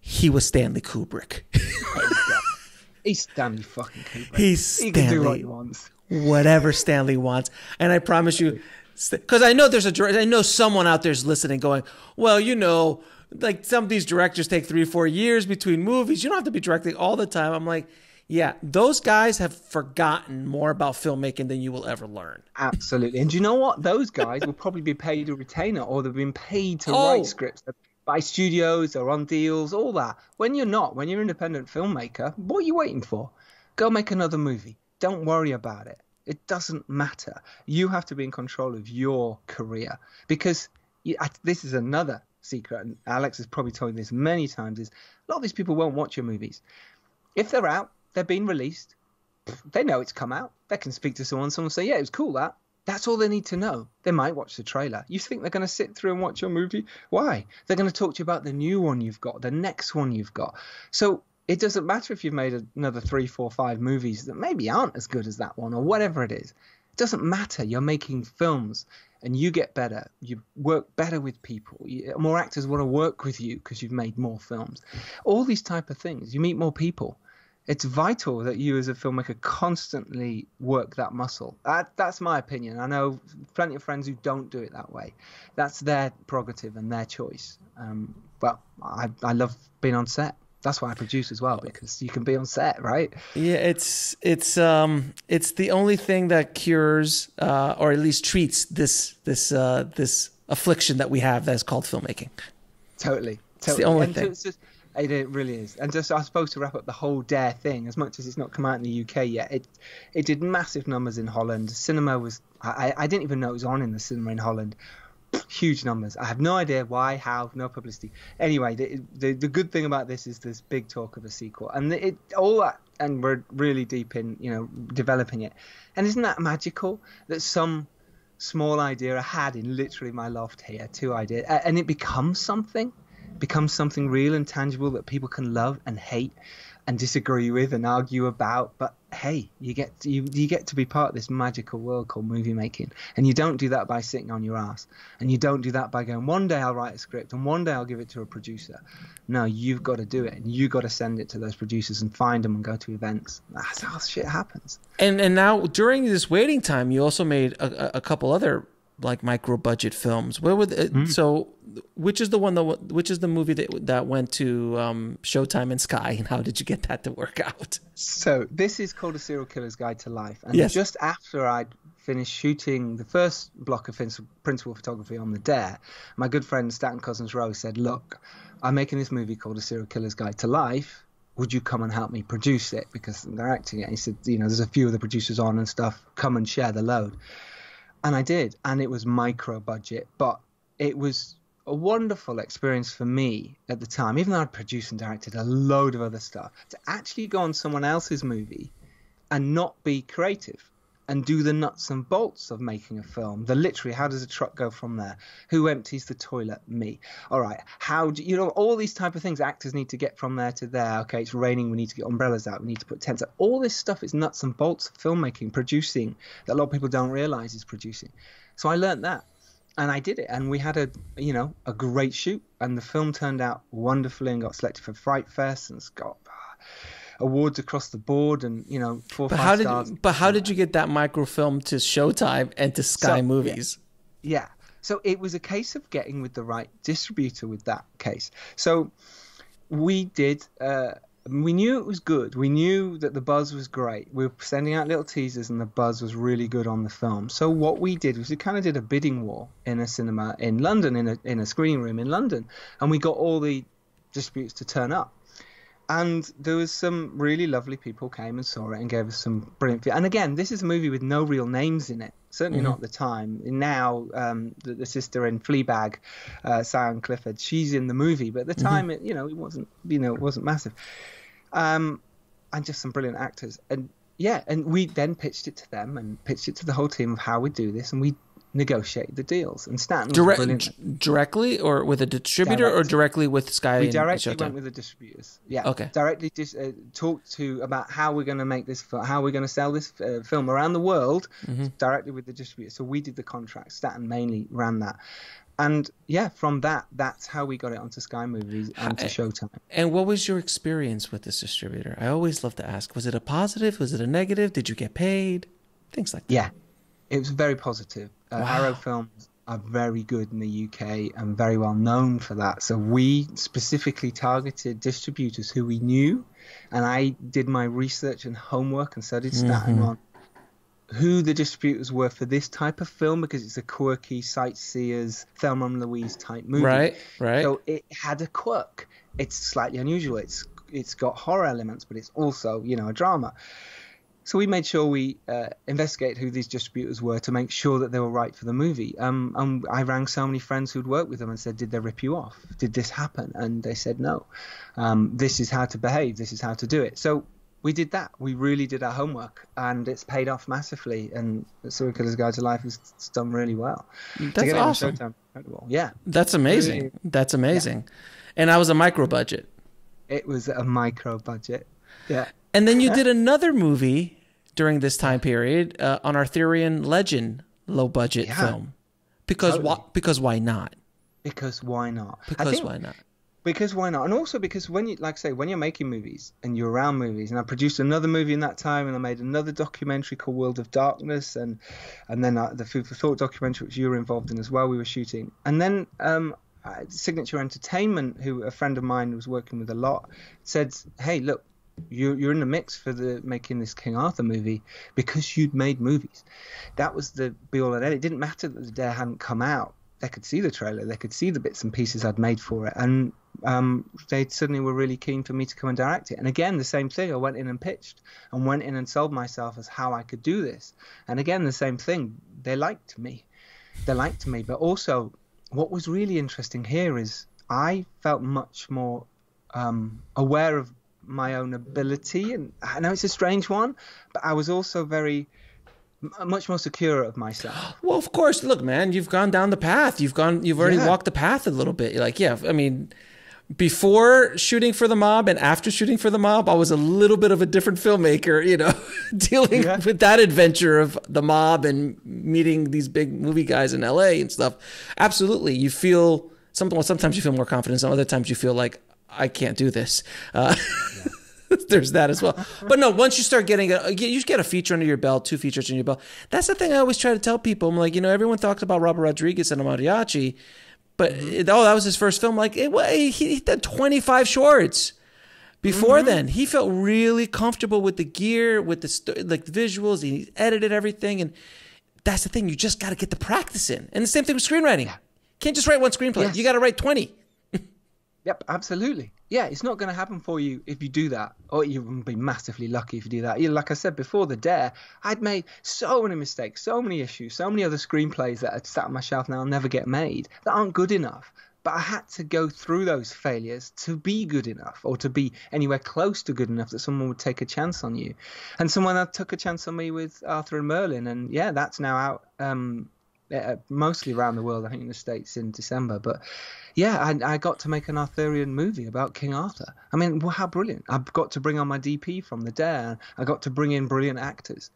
he was Stanley Kubrick. He's Stanley fucking Kubrick. He can do what he wants. Whatever Stanley wants, and I promise you, because I know there's a director. I know someone out there's listening, going, well, you know, like some of these directors take 3 or 4 years between movies. You don't have to be directing all the time. I'm like, yeah, those guys have forgotten more about filmmaking than you will ever learn. Absolutely. And do you know what? Those guys will probably be paid a retainer, or they've been paid to write scripts by studios or on deals, all that. When you're not, when you're an independent filmmaker, what are you waiting for? Go make another movie. Don't worry about it. It doesn't matter. You have to be in control of your career, because this is another secret, and Alex has probably told me this many times, is a lot of these people won't watch your movies. If they're out, they're being released, they know it's come out, they can speak to someone say, yeah, it was cool, that's all they need to know. They might watch the trailer. You think they're going to sit through and watch your movie? Why? They're going to talk to you about the new one you've got, the next one you've got. So it doesn't matter if you've made another 3, 4, 5 movies that maybe aren't as good as that one, or whatever it is. It doesn't matter. You're making films, and you get better. You work better with people. More actors want to work with you because you've made more films. All these type of things. You meet more people. It's vital that you as a filmmaker constantly work that muscle. That's my opinion. I know plenty of friends who don't do it that way. That's their prerogative and their choice. But I love being on set. That's why I produce as well, because you can be on set, right? Yeah, it's the only thing that cures, or at least treats this affliction that we have that's called filmmaking. Totally, it's the only thing. It's just, it really is. And just, I suppose, to wrap up the whole Dare thing, as much as it's not come out in the UK yet, it did massive numbers in Holland. Cinema was, I didn't even know it was on in the cinema in Holland. Huge numbers. I have no idea why, how, no publicity. Anyway, the good thing about this is there's big talk of a sequel, and all that, and we're really deep in, you know, developing it. And isn't that magical that some small idea I had in literally my loft here, 2 ideas, and it becomes something real and tangible that people can love and hate and disagree with and argue about. But hey, you get to be part of this magical world called movie making, and you don't do that by sitting on your ass, and you don't do that by going, one day I'll write a script and one day I'll give it to a producer. No, you've got to do it, and you've got to send it to those producers and find them and go to events. That's how shit happens. And now during this waiting time, you also made a couple other like micro budget films. Where would it, so which is the one that which is the movie that went to Showtime and Sky, and how did you get that to work out? So this is called A Serial Killer's Guide to Life, and yes, just after I finished shooting the first block of principal photography on The Dare, my good friend Stanton Cousins Rowe said, "Look, I'm making this movie called A Serial Killer's Guide to Life. Would you come and help me produce it? Because they're acting it." He said, "You know, there's a few of the producers on and stuff. Come and share the load." And I did. And it was micro budget, but it was a wonderful experience for me at the time, even though I'd produced and directed a load of other stuff, to actually go on someone else's movie and not be creative and do the nuts and bolts of making a film. The literally, how does a truck go from there? Who empties the toilet? Me. All right, how do you know, all these type of things actors need to get from there to there. Okay, it's raining, we need to get umbrellas out, we need to put tents up. All this stuff is nuts and bolts of filmmaking, producing, that a lot of people don't realize is producing. So I learned that, and I did it, and we had a, you know, a great shoot, and the film turned out wonderfully and got selected for Fright Fest and got awards across the board, and you know, four or five stars. But how did you get that microfilm to Showtime and to Sky Movies? Yeah, so it was a case of getting with the right distributor with that case. So we did. We knew it was good. We knew that the buzz was great. We were sending out little teasers, and the buzz was really good on the film. So what we did was we kind of did a bidding war in a cinema in London, in a screening room in London, and we got all the distributors to turn up. And there was some really lovely people came and saw it and gave us some brilliant feedback. And again, this is a movie with no real names in it. Certainly not at the time. Now, the sister in Fleabag, Sion Clifford, she's in the movie. But at the time, it, it wasn't, it wasn't massive. And just some brilliant actors. And yeah, and we then pitched it to them and pitched it to the whole team of how we do this. And we negotiated the deals. And Stanton directly or with a distributor or directly with Sky? We directly went with the distributors. Yeah. Okay. Directly talked to about how we're going to make this, how we're going to sell this film around the world, directly with the distributor. So we did the contract. Stanton mainly ran that. And yeah, from that, that's how we got it onto Sky Movies and to Showtime. And what was your experience with this distributor? I always love to ask, was it a positive? Was it a negative? Did you get paid? Things like that. Yeah. It was very positive. Arrow Films are very good in the UK and very well known for that. So we specifically targeted distributors who we knew, and I did my research and homework, and so did Stanton, on who the distributors were for this type of film, because it's a quirky, sightseers, Thelma and Louise type movie. Right, right. So it had a quirk. It's slightly unusual. It's got horror elements, but it's also, you know, a drama. So we made sure we investigated who these distributors were to make sure that they were right for the movie. And I rang so many friends who'd worked with them and said, "Did they rip you off? Did this happen?" And they said, "No, this is how to behave. This is how to do it." So we did that. We really did our homework, and it's paid off massively. And The Serial Killer's Guide to Life has done really well. That's awesome. Showtime, incredible. Yeah. That's amazing. Really, that's amazing. Yeah. And that was a micro budget. It was a micro budget. Yeah. And then you did another movie during this time period, on Arthurian legend, low budget film, because why not? And also because when you, like I say, when you're making movies and you're around movies, and I produced another movie in that time, and I made another documentary called World of Darkness, and then the Food for Thought documentary, which you were involved in as well, we were shooting, and then Signature Entertainment, who a friend of mine was working with a lot, said, "Hey, look, You're in the mix for making this King Arthur movie because you'd made movies." That was the be all and end. It didn't matter that The Dare hadn't come out. They could see the trailer. They could see the bits and pieces I'd made for it. And they suddenly were really keen for me to come and direct it. And again, the same thing. I went in and pitched and went in and sold myself as how I could do this. And again, the same thing. They liked me. They liked me. But also, what was really interesting here is I felt much more aware of my own ability, and I know it's a strange one, but I was also much more secure of myself. Well, of course, look, man, you've gone down the path. You've already walked the path a little bit. You're like, yeah, I mean, before Shooting for the Mob and after Shooting for the Mob, I was a little bit of a different filmmaker, you know, dealing with that adventure of the mob and meeting these big movie guys in LA and stuff. Absolutely. You feel sometimes you feel more confidence, and other times you feel like, I can't do this. there's that as well. But no, once you start getting you get a feature under your belt, 2 features under your belt. That's the thing I always try to tell people. I'm like, you know, everyone talks about Robert Rodriguez and El Mariachi, but oh, that was his first film. Like, he did 25 shorts. Before then, he felt really comfortable with the gear, with the visuals. He edited everything, and that's the thing. You just got to get the practice in. And the same thing with screenwriting. Yeah. Can't just write one screenplay. Yes. You got to write 20. Yep, absolutely. Yeah, it's not going to happen for you if you do that, or you will be massively lucky if you do that. Like I said before, The Dare, I'd made so many mistakes, so many issues, so many other screenplays that had sat on my shelf now and never get made that aren't good enough. But I had to go through those failures to be good enough, or to be anywhere close to good enough that someone would take a chance on you. And someone took a chance on me with Arthur and Merlin. And yeah, that's now out mostly around the world, I think in the States in December. But yeah, I got to make an Arthurian movie about King Arthur. I mean, well, how brilliant. I've got to bring on my DP from The Dare. I got to bring in brilliant actors.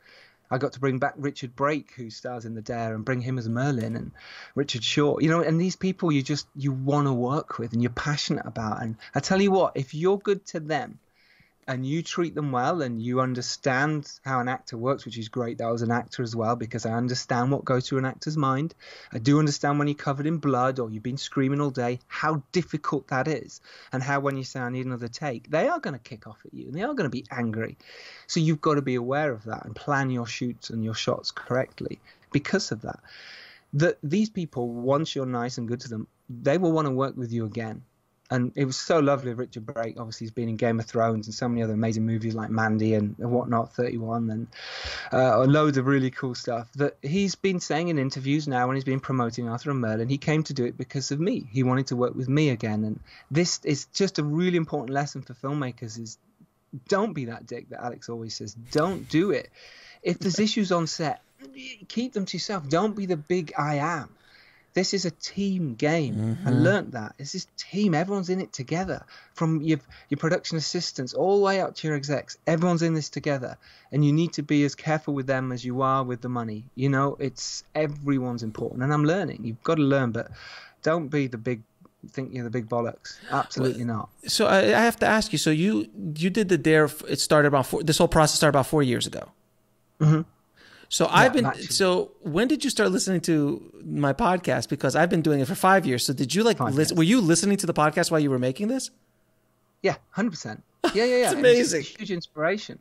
I got to bring back Richard Brake, who stars in The Dare, and bring him as Merlin, and Richard Shaw. You know, and these people you want to work with and you're passionate about. And I tell you what, if you're good to them and you treat them well and you understand how an actor works, which is great. That I was an actor as well, because I understand what goes through an actor's mind. I do understand when you're covered in blood or you've been screaming all day, how difficult that is, and how when you say, I need another take, they are going to kick off at you and they are going to be angry. So you've got to be aware of that and plan your shoots and your shots correctly because of that. These people, once you're nice and good to them, they will want to work with you again. And it was so lovely, Richard Brake. Obviously, he's been in Game of Thrones and so many other amazing movies like Mandy and whatnot, 31, and loads of really cool stuff. That he's been saying in interviews now when he's been promoting Arthur and Merlin, he came to do it because of me. He wanted to work with me again. And this is just a really important lesson for filmmakers is don't be that dick that Alex always says. Don't do it. If there's issues on set, keep them to yourself. Don't be the big I am. This is a team game. I learned that. It's this team. Everyone's in it together, from your production assistants all the way up to your execs. Everyone's in this together, and you need to be as careful with them as you are with the money. You know, it's everyone's important, and I'm learning. You've got to learn, but don't be the big, think you're the big bollocks. Absolutely not. So I have to ask you. So you did The Dare. It started about this whole process started about 4 years ago. So when did you start listening to my podcast? Because I've been doing it for 5 years. So did you were you listening to the podcast while you were making this? Yeah, 100%. Yeah. It's amazing. It's a huge inspiration.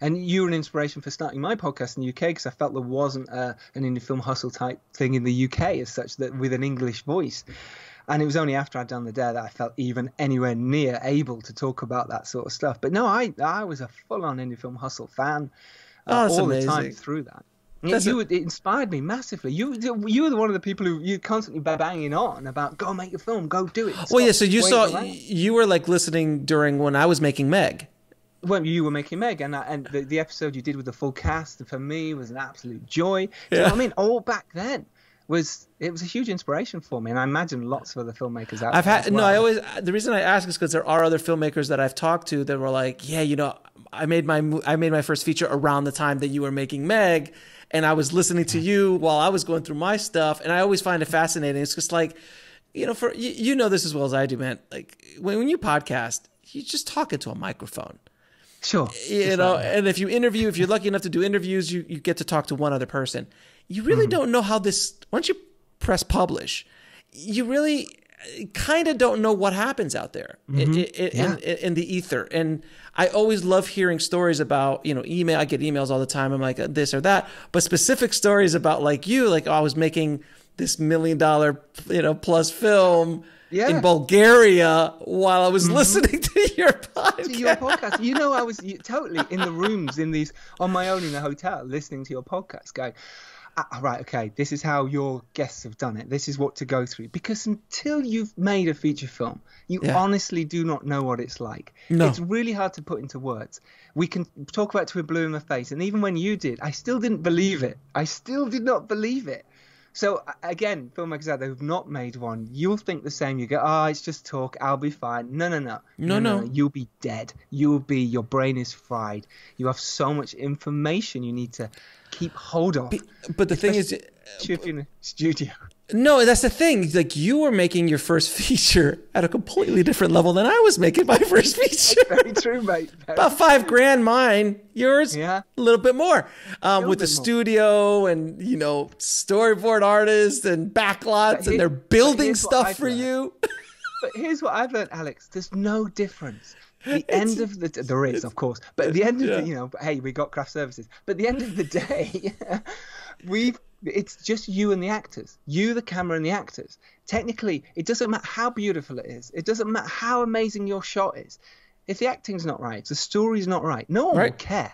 And you were an inspiration for starting my podcast in the UK, because I felt there wasn't an indie film hustle type thing in the UK as such, that with an English voice. And it was only after I'd done The Dare that I felt even anywhere near able to talk about that sort of stuff. But no, I was a full-on indie film hustle fan all amazing. The time through that. It inspired me massively. You were one of the people who you constantly banging on about go make a film, go do it. Well, yeah. So you were like listening during when I was making Meg. When you were making Meg, and the episode you did with the full cast for me was an absolute joy. Yeah. You know what I mean, all back then it was a huge inspiration for me, and I imagine lots of other filmmakers out there. The reason I ask is because there are other filmmakers that I've talked to that were like, yeah, you know, I made my first feature around the time that you were making Meg. And I was listening to you while I was going through my stuff. And I always find it fascinating. It's just like, you know, you know this as well as I do, man. Like when you podcast, you just talk into a microphone. Sure. You know, and if you interview, if you're lucky enough to do interviews, you get to talk to one other person. You really don't know how this, once you press publish, you really kind of don't know what happens out there in the ether. And I always love hearing stories about, you know, email. I get emails all the time. I'm like this or that, but specific stories about like you, like, oh, I was making this $1 million, you know, plus film in Bulgaria while I was listening to your podcast. You know, I was totally in the rooms on my own in the hotel, listening to your podcast going, right, okay, this is how your guests have done it. This is what to go through. Because until you've made a feature film, you honestly do not know what it's like. No. It's really hard to put into words. We can talk about it till we're blue in the face. And even when you did, I still didn't believe it. I still did not believe it. So, again, filmmakers out there who've not made one, you'll think the same. You go, oh, it's just talk. I'll be fine. No. You'll be dead. Your brain is fried. You have so much information you need to keep hold of. But the thing is, if you're in a studio. No, that's the thing. Like, you were making your first feature at a completely different level than I was making my first feature. Very true, mate. Very About $5 grand mine, yours, yeah, a little bit more. With the studio and, you know, storyboard artists and backlots, and they're building stuff for you. But here's what I've learned, Alex. There's no difference. The end of the day, there is, of course, but at the end of the, you know, hey, we got craft services. But at the end of the day, it's just you and the actors, you, the camera and the actors. Technically, it doesn't matter how beautiful it is. It doesn't matter how amazing your shot is. If the acting's not right, if the story's not right, no one will care.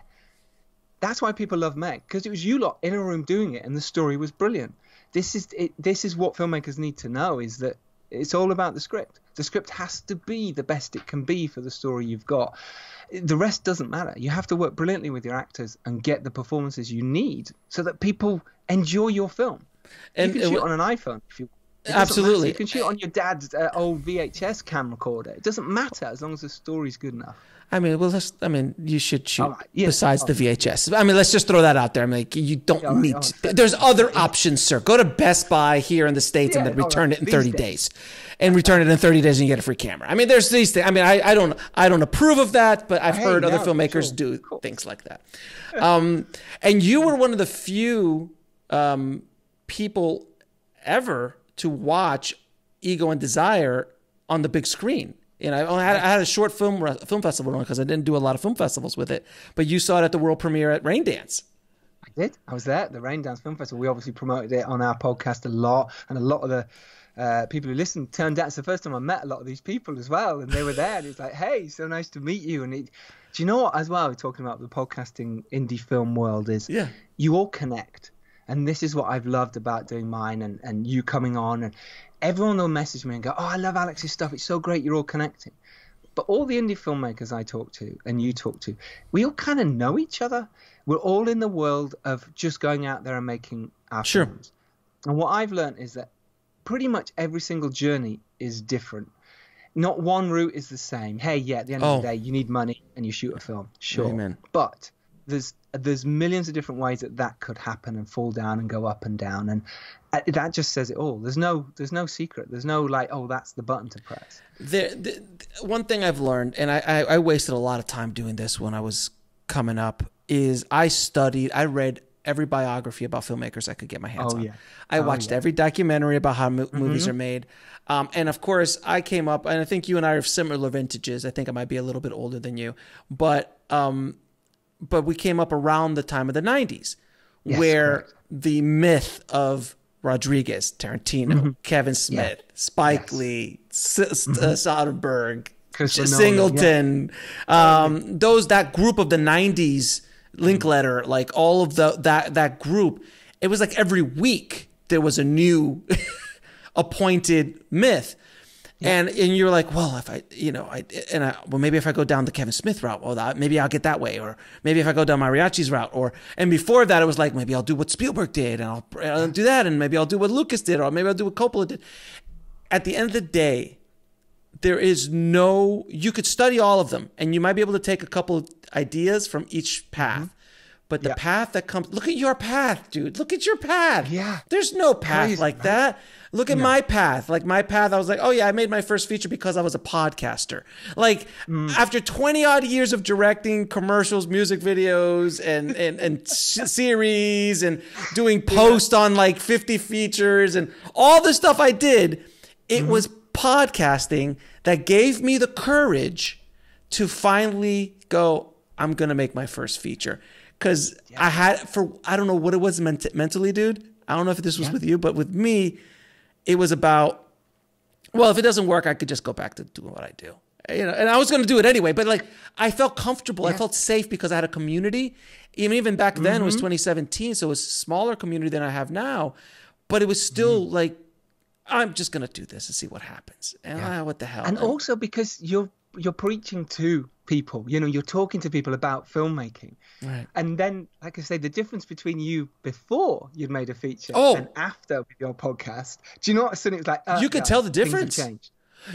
That's why people love Meg, because it was you lot in a room doing it, and the story was brilliant. This is it. This is what filmmakers need to know, is that it's all about the script. The script has to be the best it can be for the story you've got. The rest doesn't matter. You have to work brilliantly with your actors and get the performances you need so that people enjoy your film. And you can shoot on an iPhone if you absolutely. You can shoot on your dad's old VHS camcorder. It doesn't matter as long as the story's good enough. I mean, well, you should shoot besides the VHS. I mean, let's just throw that out there. I mean, like, you don't need to. There's other options, sir. Go to Best Buy here in the States and then return it in 30 days. And return it in 30 days and you get a free camera. I mean, there's these things. I mean, I don't approve of that, but I've heard other filmmakers do things like that. And you were one of the few people ever to watch Ego and Desire on the big screen. You know, I had a short film festival run because I didn't do a lot of film festivals with it. But you saw it at the world premiere at Rain Dance. I did. I was there at the Rain Dance Film Festival. We obviously promoted it on our podcast a lot. And a lot of the people who listened turned out. It's the first time I met a lot of these people as well. And they were there. And it's like, hey, so nice to meet you. And do you know what, as well, we're talking about the podcasting indie film world is you all connect. And this is what I've loved about doing mine and you coming on. And everyone will message me and go, oh, I love Alex's stuff. It's so great. You're all connecting. But all the indie filmmakers I talk to and you talk to, we all kind of know each other. We're all in the world of just going out there and making our films. And what I've learned is that pretty much every single journey is different. Not one route is the same. Hey, yeah, at the end of the day, you need money and you shoot a film. Sure. Amen. But there's millions of different ways that that could happen and fall down and go up and down, and that just says it all. There's no secret. There's no like, oh, that's the button to press. One thing I've learned, and I wasted a lot of time doing this when I was coming up, is I read every biography about filmmakers I could get my hands on. I watched every documentary about how movies are made. And of course, I came up, and I think you and I are similar vintages. I think I might be a little bit older than you, but we came up around the time of the 90s, where the myth of Rodriguez, Tarantino, Kevin Smith, Spike Lee, Soderbergh, Singleton, that group of the 90s, Linkletter, like all of that group, it was like every week there was a new appointed myth. And you're like, well, if well, maybe if I go down the Kevin Smith route, well, maybe I'll get that way, or maybe if I go down Mariachi's route, and before that it was like, maybe I'll do what Spielberg did, and I'll do that, and maybe I'll do what Lucas did, or maybe I'll do what Coppola did. At the end of the day, there is no, you could study all of them, and you might be able to take a couple of ideas from each path. But the path that comes, look at your path, dude. Look at your path. Yeah. There's no path like that. Look at my path. Like my path, I was like, oh yeah, I made my first feature because I was a podcaster. Like after 20 odd years of directing commercials, music videos, and series, and doing posts on like 50 features and all the stuff I did, it was podcasting that gave me the courage to finally go, I'm gonna make my first feature. Because I had, I don't know what it was mentally, dude. I don't know if this was with you, but with me, it was about, well, if it doesn't work, I could just go back to doing what I do. You know, and I was going to do it anyway, but like, I felt comfortable. I felt safe because I had a community. Even back then, it was 2017, so it was a smaller community than I have now. But it was still like, I'm just going to do this and see what happens. And what the hell? And also because you're preaching to people, you know, you're talking to people about filmmaking, and then, like I say, the difference between you before you'd made a feature and after with your podcast, do you know what? As soon as it's like, you could tell the difference.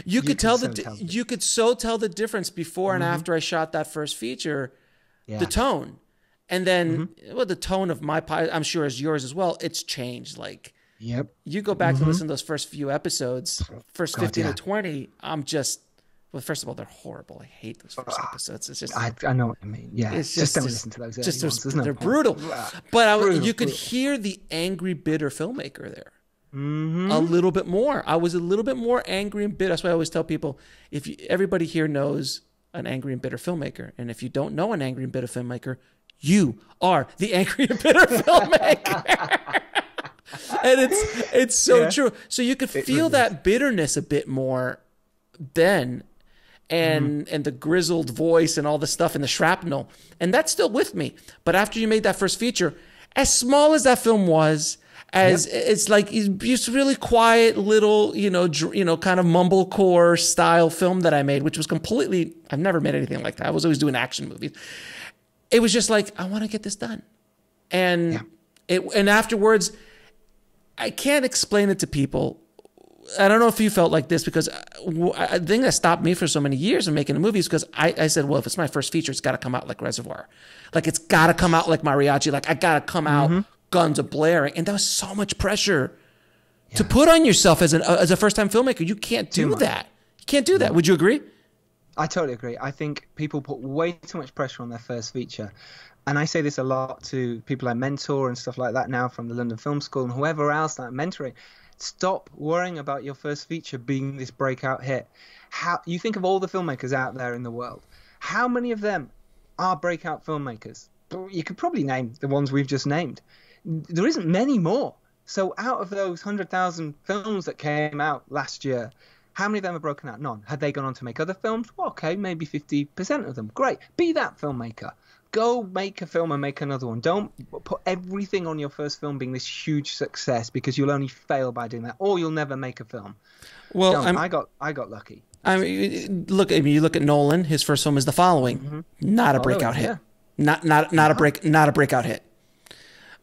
You could tell the you could tell the difference before and after I shot that first feature, the tone, and then well, the tone of my podcast, I'm sure as yours as well, it's changed. Like Yep. You go back to listen to those first few episodes, first 15 to 20, I'm just, well, first of all, they're horrible. I hate those first episodes. It's just, I know what I mean. Yeah. It's just don't listen to those. Just they're brutal. But you could hear the angry, bitter filmmaker there. A little bit more. I was a little bit more angry and bitter. That's why I always tell people, if you, everybody here knows an angry and bitter filmmaker, and if you don't know an angry and bitter filmmaker, you are the angry and bitter filmmaker. And it's so true. So you could feel that bitterness a bit more then, and the grizzled voice and all the stuff and the shrapnel, and that's still with me. But after you made that first feature, as small as that film was, as it's like it's really quiet little, kind of mumblecore style film that I made, which was completely, I've never made anything like that. I was always doing action movies. It was just like, I want to get this done. And and afterwards, I can't explain it to people. I don't know if you felt like this, because I think that stopped me for so many years of making the movies, because I said, well, if it's my first feature, it's got to come out like Reservoir. Like, it's got to come out like Mariachi. Like, I got to come out guns are blaring, and that was so much pressure to put on yourself as a first-time filmmaker. You can't do that. You can't do that. Would you agree? I totally agree. I think people put way too much pressure on their first feature, and I say this a lot to people I mentor and stuff like that now from the London Film School and whoever else that I'm mentoring. Stop worrying about your first feature being this breakout hit. How you think of all the filmmakers out there in the world? How many of them are breakout filmmakers? You could probably name the ones we've just named. There isn't many more. So out of those 100,000 films that came out last year, how many of them are broken out? None. Had they gone on to make other films? Well, okay, maybe 50% of them. Great. Be that filmmaker. Go make a film and make another one. Don't put everything on your first film being this huge success, because you'll only fail by doing that, or you'll never make a film. Well, I got lucky. I mean, you look at Nolan. His first film is The Following. Not a breakout hit. Not a breakout hit.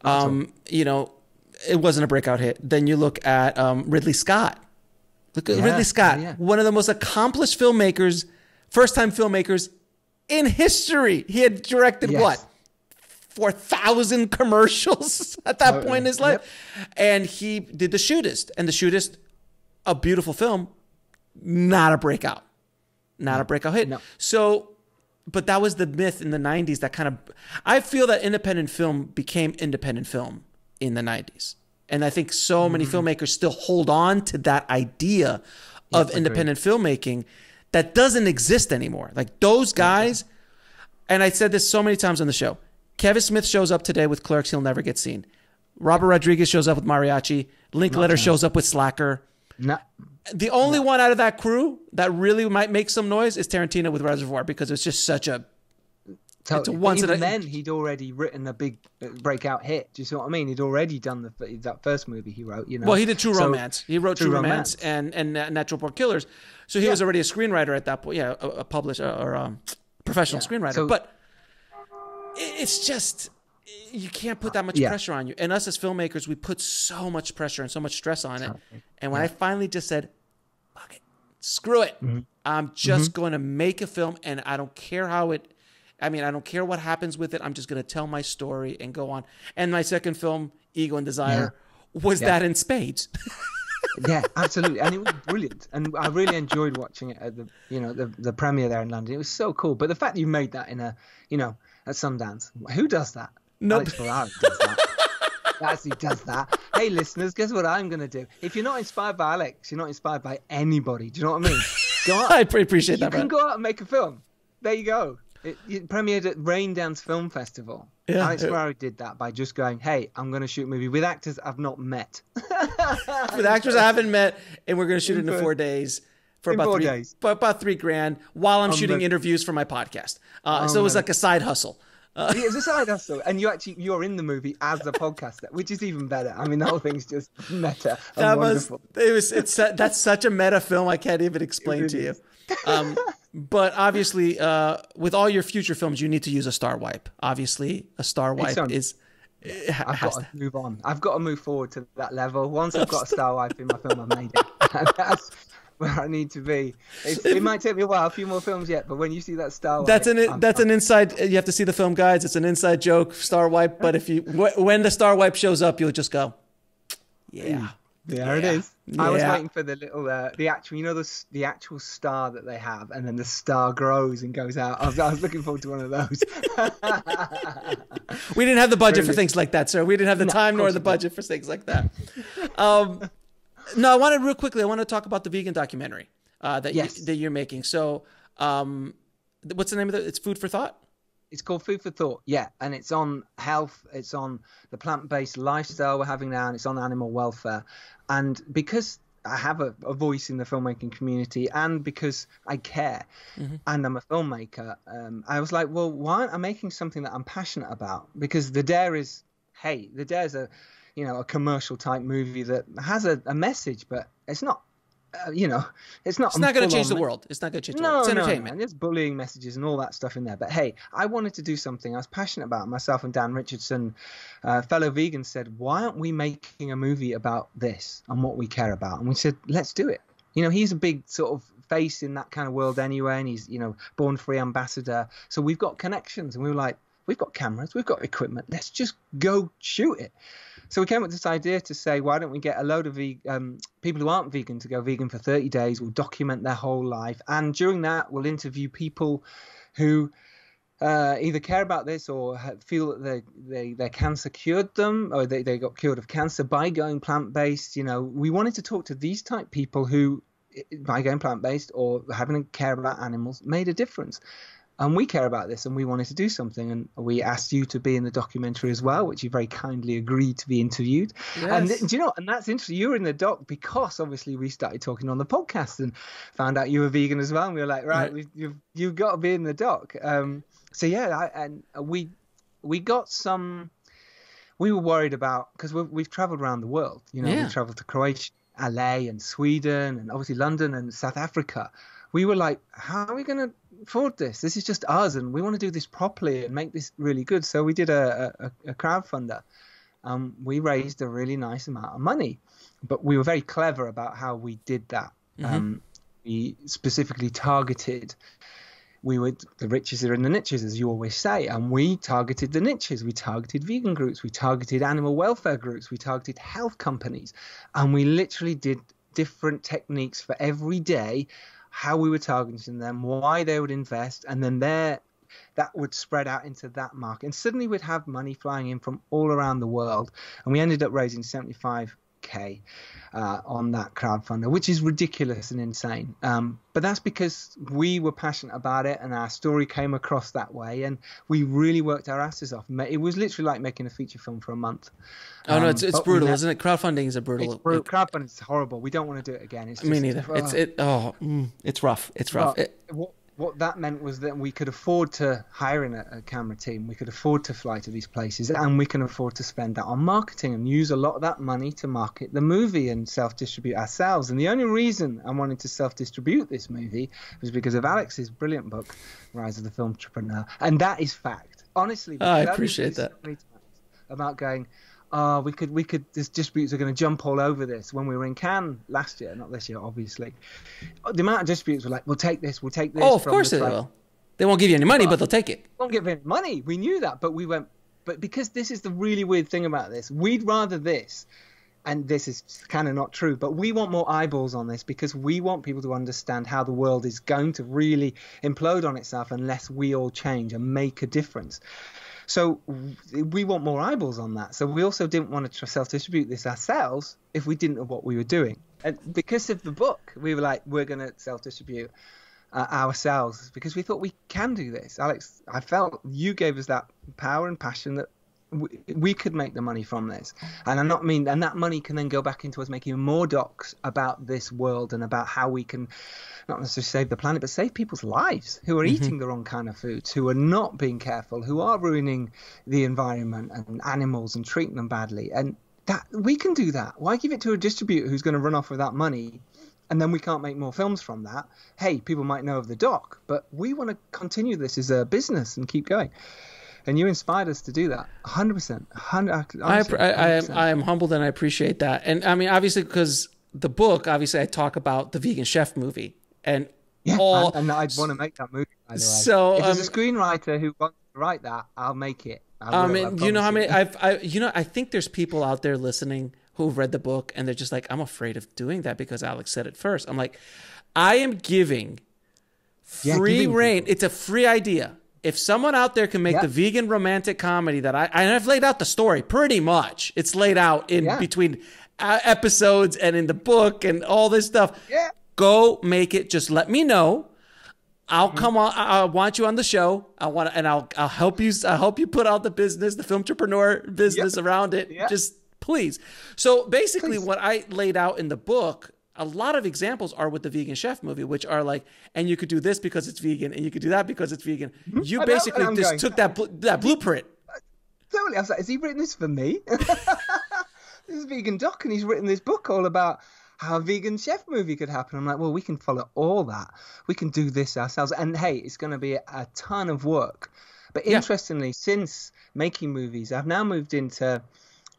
It wasn't a breakout hit. Then you look at Ridley Scott. Look at Ridley Scott, one of the most accomplished filmmakers, first-time filmmakers in history. He had directed what, 4,000 commercials at that point in his life, and he did The Shootist. And The Shootist, a beautiful film, not a breakout, not a breakout hit. So. But that was the myth in the 90s that kind of, I feel that independent film became independent film in the 90s. And I think so many filmmakers still hold on to that idea of independent filmmaking that doesn't exist anymore. Like those guys, and I said this so many times on the show, Kevin Smith shows up today with Clerks, he'll never get seen. Robert Rodriguez shows up with Mariachi. Linklater shows up with Slacker. The only one out of that crew that really might make some noise is Tarantino with Reservoir, because it's just such a. It's a once even then, he'd already written a big breakout hit. Do you see what I mean? He'd already done that first movie he wrote. You know, well, he did True Romance. He wrote True Romance and Natural Born Killers. So he was already a screenwriter at that point. Yeah, a publisher or professional screenwriter. So, but it's just. You can't put that much pressure on you. And us as filmmakers, we put so much pressure and so much stress on it. And when I finally just said, fuck it, screw it. I'm just going to make a film, and I don't care how it, I mean, I don't care what happens with it. I'm just going to tell my story and go on. And my second film, Ego and Desire, was that in spades. Yeah, absolutely. And it was brilliant. And I really enjoyed watching it at the, the premiere there in London. It was so cool. But the fact that you made that in a, at Sundance, who does that? Alex Ferrari does that. That's who does that. Hey, listeners, guess what I'm going to do? If you're not inspired by Alex, you're not inspired by anybody. Do you know what I mean? Go out. I appreciate that. You can go out and make a film. There you go. It premiered at Raindance Film Festival. Yeah, Alex Ferrari did that by just going, hey, I'm going to shoot a movie with actors I've not met. With actors I haven't met, and we're going to shoot it in 4 days. For about $3,000 while I'm shooting interviews for my podcast. So it was like a side hustle. It was a side hustle, and you're in the movie as the podcaster, which is even better. I mean, the whole thing's just meta. That wonderful. That's such a meta film. I can't even explain to you. But obviously, with all your future films, you need to use a star wipe. Obviously, a star wipe is. I've got to move on. I've got to move forward to that level. Once I've got a star wipe in my film, I made it. That's where I need to be. It might take me a while, a few more films yet, but when you see that star wipe, that's an inside. You have to see the film guides. It's an inside joke, star wipe. But if you when the star wipe shows up, you'll just go, Yeah. There it is. Yeah. I was waiting for the little, the actual, you know, the actual star that they have, and then the star grows and goes out. I was looking forward to one of those. We didn't have the budget for things like that, sir. We didn't have the time nor the budget for things like that. No, I wanted real quickly, I want to talk about the vegan documentary that you're making. So what's the name of it? It's Food for Thought? It's called Food for Thought, yeah, and it's on health, it's on the plant-based lifestyle we're having now, and it's on animal welfare. And because I have a voice in the filmmaking community, and because I care, and I'm a filmmaker, I was like, well, why aren't I making something that I'm passionate about? Because The Dare is, hey, The Dare is a commercial-type movie that has a message, but it's not. It's not going to change the world. It's not going to change the world. It's entertainment. There's bullying messages and all that stuff in there. But hey, I wanted to do something I was passionate about. Myself and Dan Richardson, fellow vegan, said, why aren't we making a movie about this and what we care about? And we said, let's do it. You know, he's a big sort of face in that kind of world anyway. And he's, you know, Born Free ambassador. So we've got connections. And we were like, we've got cameras, we've got equipment. Let's just go shoot it. So we came up with this idea to say, why don't we get a load of people who aren't vegan to go vegan for 30 days. We'll document their whole life. And during that, we'll interview people who either care about this or feel that their cancer cured them, or they got cured of cancer by going plant-based. You know, we wanted to talk to these type people who, by going plant-based or having to care about animals, made a difference. And we care about this, and we wanted to do something. And we asked you to be in the documentary as well, which you very kindly agreed to be interviewed. Yes. And do you know, and that's interesting. You were in the doc because obviously we started talking on the podcast and found out you were vegan as well. And we were like, right, you've got to be in the doc. So yeah, we got some. We were worried about, because we've travelled around the world. You know, we travelled to Croatia, LA, and Sweden, and obviously London and South Africa. We were like, how are we going to afford this? This is just us, and we want to do this properly and make this really good. So we did a crowdfunder. We raised a really nice amount of money, but we were very clever about how we did that. We specifically targeted... the riches are in the niches, as you always say, and we targeted the niches. We targeted vegan groups. We targeted animal welfare groups. We targeted health companies. And we literally did different techniques for every day, how we were targeting them, why they would invest, and then that would spread out into that market. And suddenly we'd have money flying in from all around the world, and we ended up raising 75K on that crowdfunder, which is ridiculous and insane. But that's because we were passionate about it, and our story came across that way, and we really worked our asses off. It was literally like making a feature film for a month. Oh no, it's brutal, isn't it? Crowdfunding is brutal. Crowdfunding is horrible. We don't want to do it again. It's just, me neither. It's rough. It's rough. What that meant was that we could afford to hire in a camera team. We could afford to fly to these places, and we can afford to spend that on marketing and use a lot of that money to market the movie and self-distribute ourselves. And the only reason I wanted to self-distribute this movie was because of Alex's brilliant book, Rise of the Filmtrepreneur. And that is fact. Honestly, I appreciate that. So many times about going, we could these disputes are going to jump all over this. When we were in Cannes last year, not this year, obviously, the amount of disputes were like, we'll take this. Oh, of course they will. They won't give you any money, but they'll take it. Won't give you any money. We knew that, but we went, but because this is the really weird thing about this, we'd rather this, and this is kind of not true, but we want more eyeballs on this because we want people to understand how the world is going to really implode on itself unless we all change and make a difference. So we want more eyeballs on that. So we also didn't want to self-distribute this ourselves if we didn't know what we were doing. And because of the book, we were like, we're going to self-distribute ourselves because we thought we can do this. Alex, I felt you gave us that power and passion that we could make the money from this. And and that money can then go back into us making more docs about this world and about how we can not necessarily save the planet, but save people's lives who are eating the wrong kind of foods, who are not being careful, who are ruining the environment and animals and treating them badly. And that we can do that. Why give it to a distributor who's going to run off with that money? And then we can't make more films from that. Hey, people might know of the doc, but we want to continue this as a business and keep going. And you inspired us to do that, 100%. I am humbled, and I appreciate that. And I mean, obviously, because the book, obviously, I talk about the Vegan Chef movie, and and I'd want to make that movie. By the way, so if there's a screenwriter who wants to write that, I'll make it. I mean, you know how many? I think there's people out there listening who've read the book and they're just like, I'm afraid of doing that because Alex said it first. I'm like, I am giving free reign. It's a free idea. If someone out there can make the vegan romantic comedy that I've laid out the story pretty much. It's laid out in between episodes and in the book and all this stuff. Yeah. Go make it. Just let me know. I'll come on. I want you on the show. I want to, and I'll help you. I'll help you put out the business, the filmtrepreneur business around it. Yeah. Just please. So basically, what I laid out in the book, a lot of examples are with the Vegan Chef movie, which are like, and you could do this because it's vegan, and you could do that because it's vegan. You basically just took that blueprint. Totally. I was like, has he written this for me? This is Vegan Doc, and he's written this book all about how a vegan chef movie could happen. I'm like, well, we can follow all that. We can do this ourselves. And hey, it's going to be a ton of work. But interestingly, since making movies, I've now moved into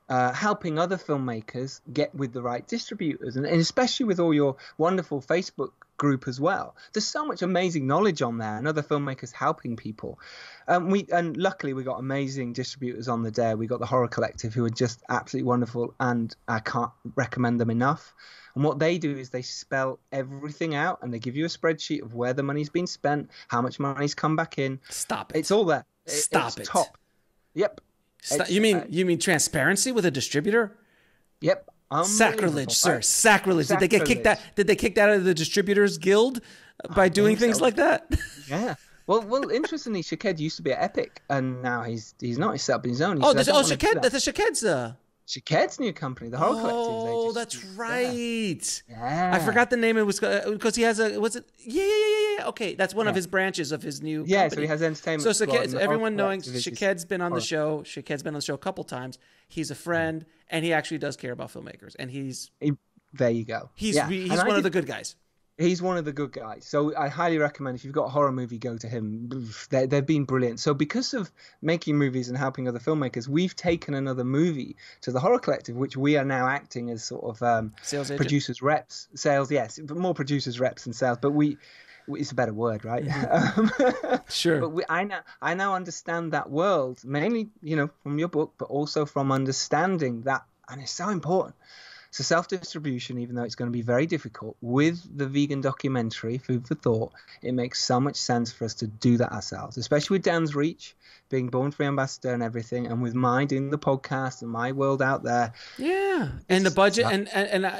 helping other filmmakers get with the right distributors. And especially with all your wonderful Facebook group as well. There's so much amazing knowledge on there and other filmmakers helping people. And luckily, we got amazing distributors on The Dare. We got The Horror Collective, who are just absolutely wonderful. And I can't recommend them enough. And what they do is they spell everything out and they give you a spreadsheet of where the money's been spent, how much money's come back in. Stop it. It's all there. It's top. Yep. You mean transparency with a distributor? Yep. Sacrilege, sir. Sacrilege. Did they get kicked out? Did they kick that out of the distributors guild by doing things like that? Yeah. Well, interestingly, Shaked used to be at Epic, and now he's not. He's set up his own. Shaked. That's Shaked's. Shaked's new company, The Horror Collective. Oh, that's right. Yeah. I forgot the name. It was because he has a. Was it? Yeah. Okay, that's one of his branches of his new. Yeah, company. So he has entertainment. So Shaked, everyone knowing Shaked's been on the show. Shaked's been on the show a couple times. He's a friend, and he actually does care about filmmakers. And there you go. He's one of the good guys. He's one of the good guys. So I highly recommend, if you've got a horror movie, go to him. They've been brilliant. So because of making movies and helping other filmmakers, we've taken another movie to The Horror Collective, which we are now acting as sort of sales producers reps. Sales, yes. More producers reps than sales. But it's a better word, right? Sure. But I now understand that world, mainly, from your book, but also from understanding that. And it's so important. So self-distribution, even though it's going to be very difficult, with the vegan documentary, Food for Thought, it makes so much sense for us to do that ourselves, especially with Dan's reach, being Born Free Ambassador and everything, and with my doing the podcast and my world out there. Yeah, and the budget, and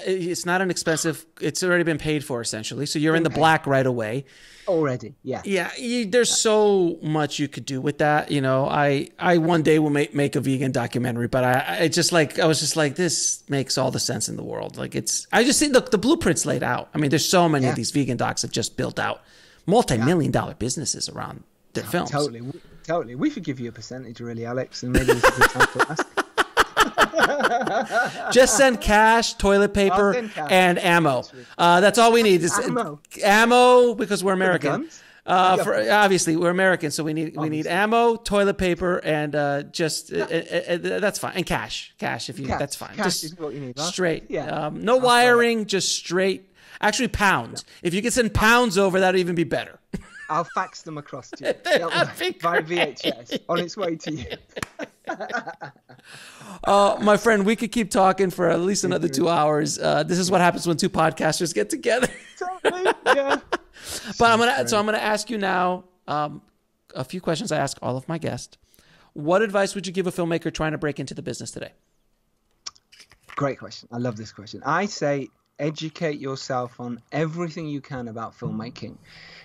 it's not an expensive, it's already been paid for, essentially, so you're in the black right away. Already, yeah. Yeah, there's so much you could do with that, I one day will make a vegan documentary, but I was just like, this makes all the sense in the world. Like, I just see, look, the blueprint's laid out. I mean, there's so many of these vegan docs have just built out multi-million-dollar businesses around their films. Totally. We should give you a percentage, really, Alex, and maybe this is a good time for us. Just send cash, toilet paper, and ammo. That's all we need is ammo because we're American. Obviously, we're American, so we need ammo, toilet paper, and that's fine. And cash if you need, that's fine. Cash just is what you need, straight. Yeah. No wiring, just straight. Actually, pounds. Yeah. If you could send pounds over, that'd even be better. I'll fax them across to you by VHS on its way to you. My friend, we could keep talking for at least another 2 hours. This is what happens when two podcasters get together. Totally, yeah. But I'm gonna ask you now a few questions I ask all of my guests. What advice would you give a filmmaker trying to break into the business today? Great question. I love this question. I say, educate yourself on everything you can about filmmaking.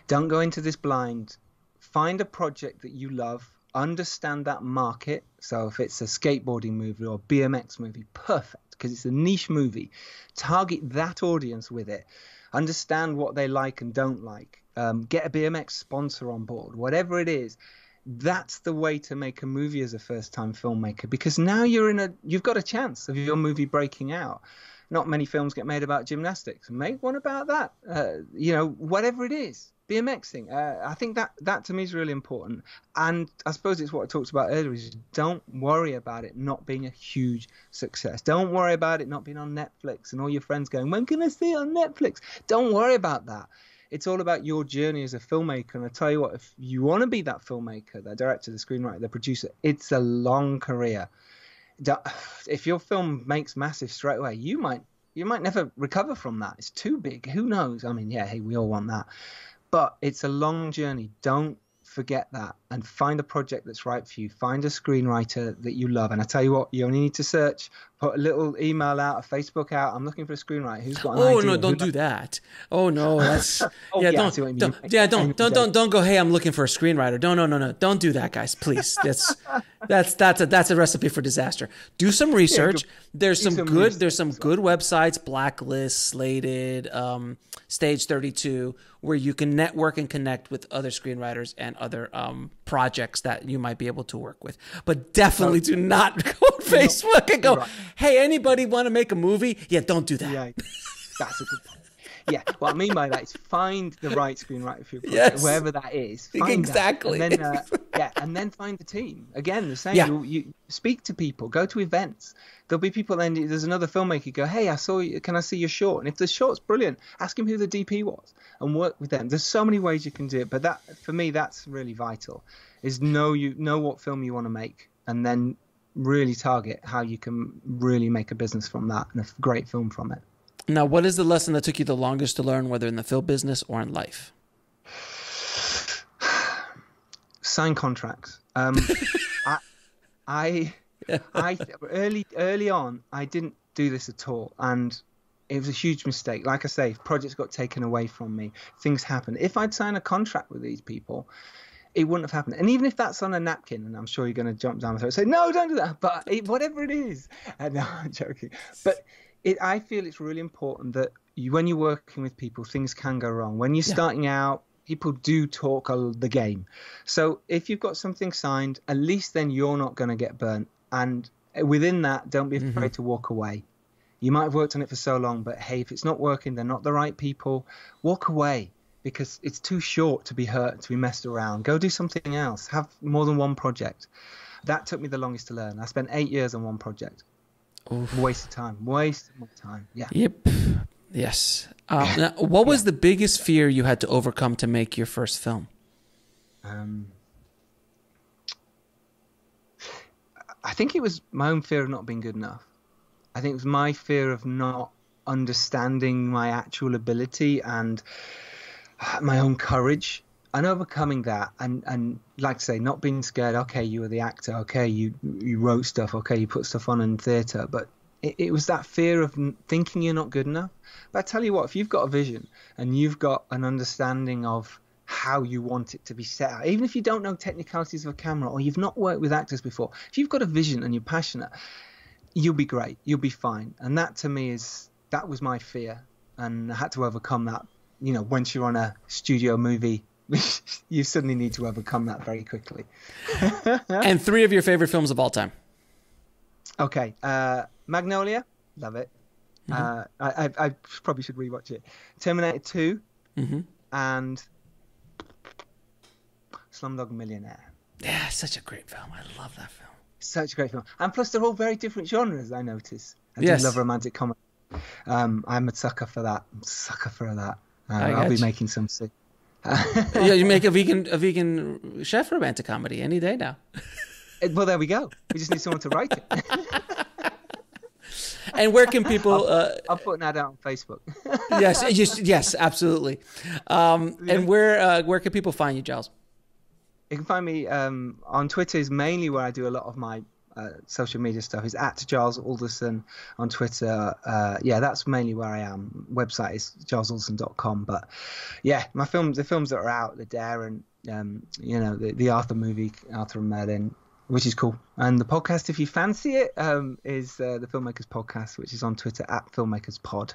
Don't go into this blind. Find a project that you love. Understand that market. So if it's a skateboarding movie or a BMX movie, perfect, because it's a niche movie. Target that audience with it. Understand what they like and don't like. Get a BMX sponsor on board, whatever it is. That's the way to make a movie as a first-time filmmaker, because now you've got a chance of your movie breaking out. Not many films get made about gymnastics. Make one about that. Whatever it is, BMXing. I think that to me is really important. And I suppose it's what I talked about earlier, is don't worry about it not being a huge success. Don't worry about it not being on Netflix and all your friends going, when can I see it on Netflix? Don't worry about that. It's all about your journey as a filmmaker. And I tell you what, if you want to be that filmmaker, that director, the screenwriter, the producer, it's a long career. if your film makes massive straight away, you might never recover from that. It's too big. Who knows? I mean, yeah, hey, we all want that. But it's a long journey. Don't forget that, and find a project that's right for you. Find a screenwriter that you love. And I tell you what, you only need to search, put a little email out, a Facebook out. I'm looking for a screenwriter. Who's got an idea? Oh no, don't do that. Oh no, that's don't go, hey, I'm looking for a screenwriter. No, don't do that, guys, please. That's a recipe for disaster. Do some research. Yeah, there's some good websites, Blacklist, Slated, Stage 32, where you can network and connect with other screenwriters and other projects that you might be able to work with. But definitely do not go on Facebook and go, hey, anybody want to make a movie? Yeah, don't do that. Yeah, that's a good point. Yeah, what I mean by that is find the right screenwriter for your project, wherever that is. Exactly. That. And then, yeah, and then find the team. Again, the same. Yeah. You speak to people, go to events. There'll be people. Then there's another filmmaker. Go, hey, I saw you. Can I see your short? And if the short's brilliant, ask him who the DP was and work with them. There's so many ways you can do it, but that for me, that's really vital. Is know what film you want to make, and then really target how you can really make a business from that and a great film from it. Now, what is the lesson that took you the longest to learn, whether in the film business or in life? Sign contracts. Early on, I didn't do this at all, and it was a huge mistake. Like I say, projects got taken away from me. Things happened. If I'd signed a contract with these people, it wouldn't have happened. And even if that's on a napkin, and I'm sure you're going to jump down and say, no, don't do that, but whatever it is. No, I'm joking. But I feel it's really important that when you're working with people, things can go wrong. When you're starting out, people do talk the game. So if you've got something signed, at least then you're not going to get burnt. And within that, don't be afraid to walk away. You might have worked on it for so long, but hey, if it's not working, they're not the right people, walk away, because it's too short to be hurt, to be messed around. Go do something else. Have more than one project. That took me the longest to learn. I spent 8 years on one project. Oof. Waste of time. Yeah. Yep. Yes. Now, what was the biggest fear you had to overcome to make your first film? I think it was my own fear of not being good enough. I think it was my fear of not understanding my actual ability and my own courage. And overcoming that, and like I say, not being scared. Okay, you were the actor. Okay, you wrote stuff. Okay, you put stuff on in theatre. But it was that fear of thinking you're not good enough. But I tell you what, if you've got a vision and you've got an understanding of how you want it to be set out, even if you don't know technicalities of a camera or you've not worked with actors before, if you've got a vision and you're passionate, you'll be great. You'll be fine. And that to me that was my fear, and I had to overcome that. You know, once you're on a studio movie, you suddenly need to overcome that very quickly. And three of your favorite films of all time. Okay. Magnolia. Love it. I probably should rewatch it. Terminator 2 and Slumdog Millionaire. Yeah, such a great film. I love that film. Such a great film. And plus they're all very different genres, I notice. I do love romantic comedy. I'm a sucker for that. I'll be making some soon. Yeah, you make a vegan chef romantic comedy any day now. Well, there we go. We just need someone to write it. And where can people? I'll put an ad out on Facebook. yes, absolutely. And where can people find you, Giles? You can find me on Twitter. Is mainly where I do a lot of my social media stuff. Is at Giles Alderson on Twitter. Yeah, that's mainly where I am. Website is gilesalderson.com. But yeah, my films, the films that are out, The Dare and you know, the Arthur movie, Arthur and Merlin, which is cool. And the podcast, if you fancy it, is the Filmmakers Podcast, which is on Twitter at Filmmakers Pod.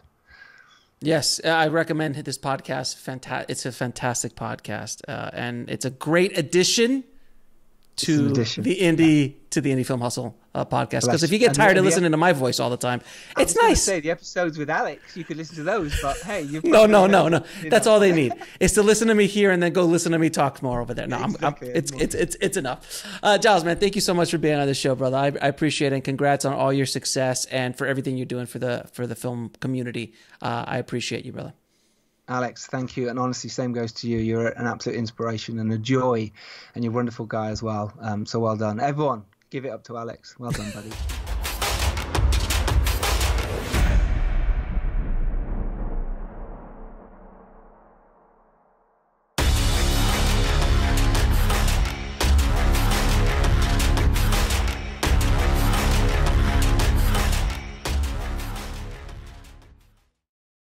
Yes, I recommend this podcast. It's a fantastic podcast, and it's a great addition to the Indie Film Hustle podcast, because if you get tired of listening to my voice all the time, it's nice. I was going to say, the episodes with Alex, you could listen to those, but hey, you've no. That's all they need is to listen to me here and then go listen to me talk more over there. No, it's enough. Giles, man, thank you so much for being on the show, brother. I appreciate it, and congrats on all your success and for everything you're doing for the film community. I appreciate you, brother. Alex, thank you. And honestly, same goes to you. You're an absolute inspiration and a joy, and you're a wonderful guy as well. So well done. Everyone, give it up to Alex. Well done, buddy.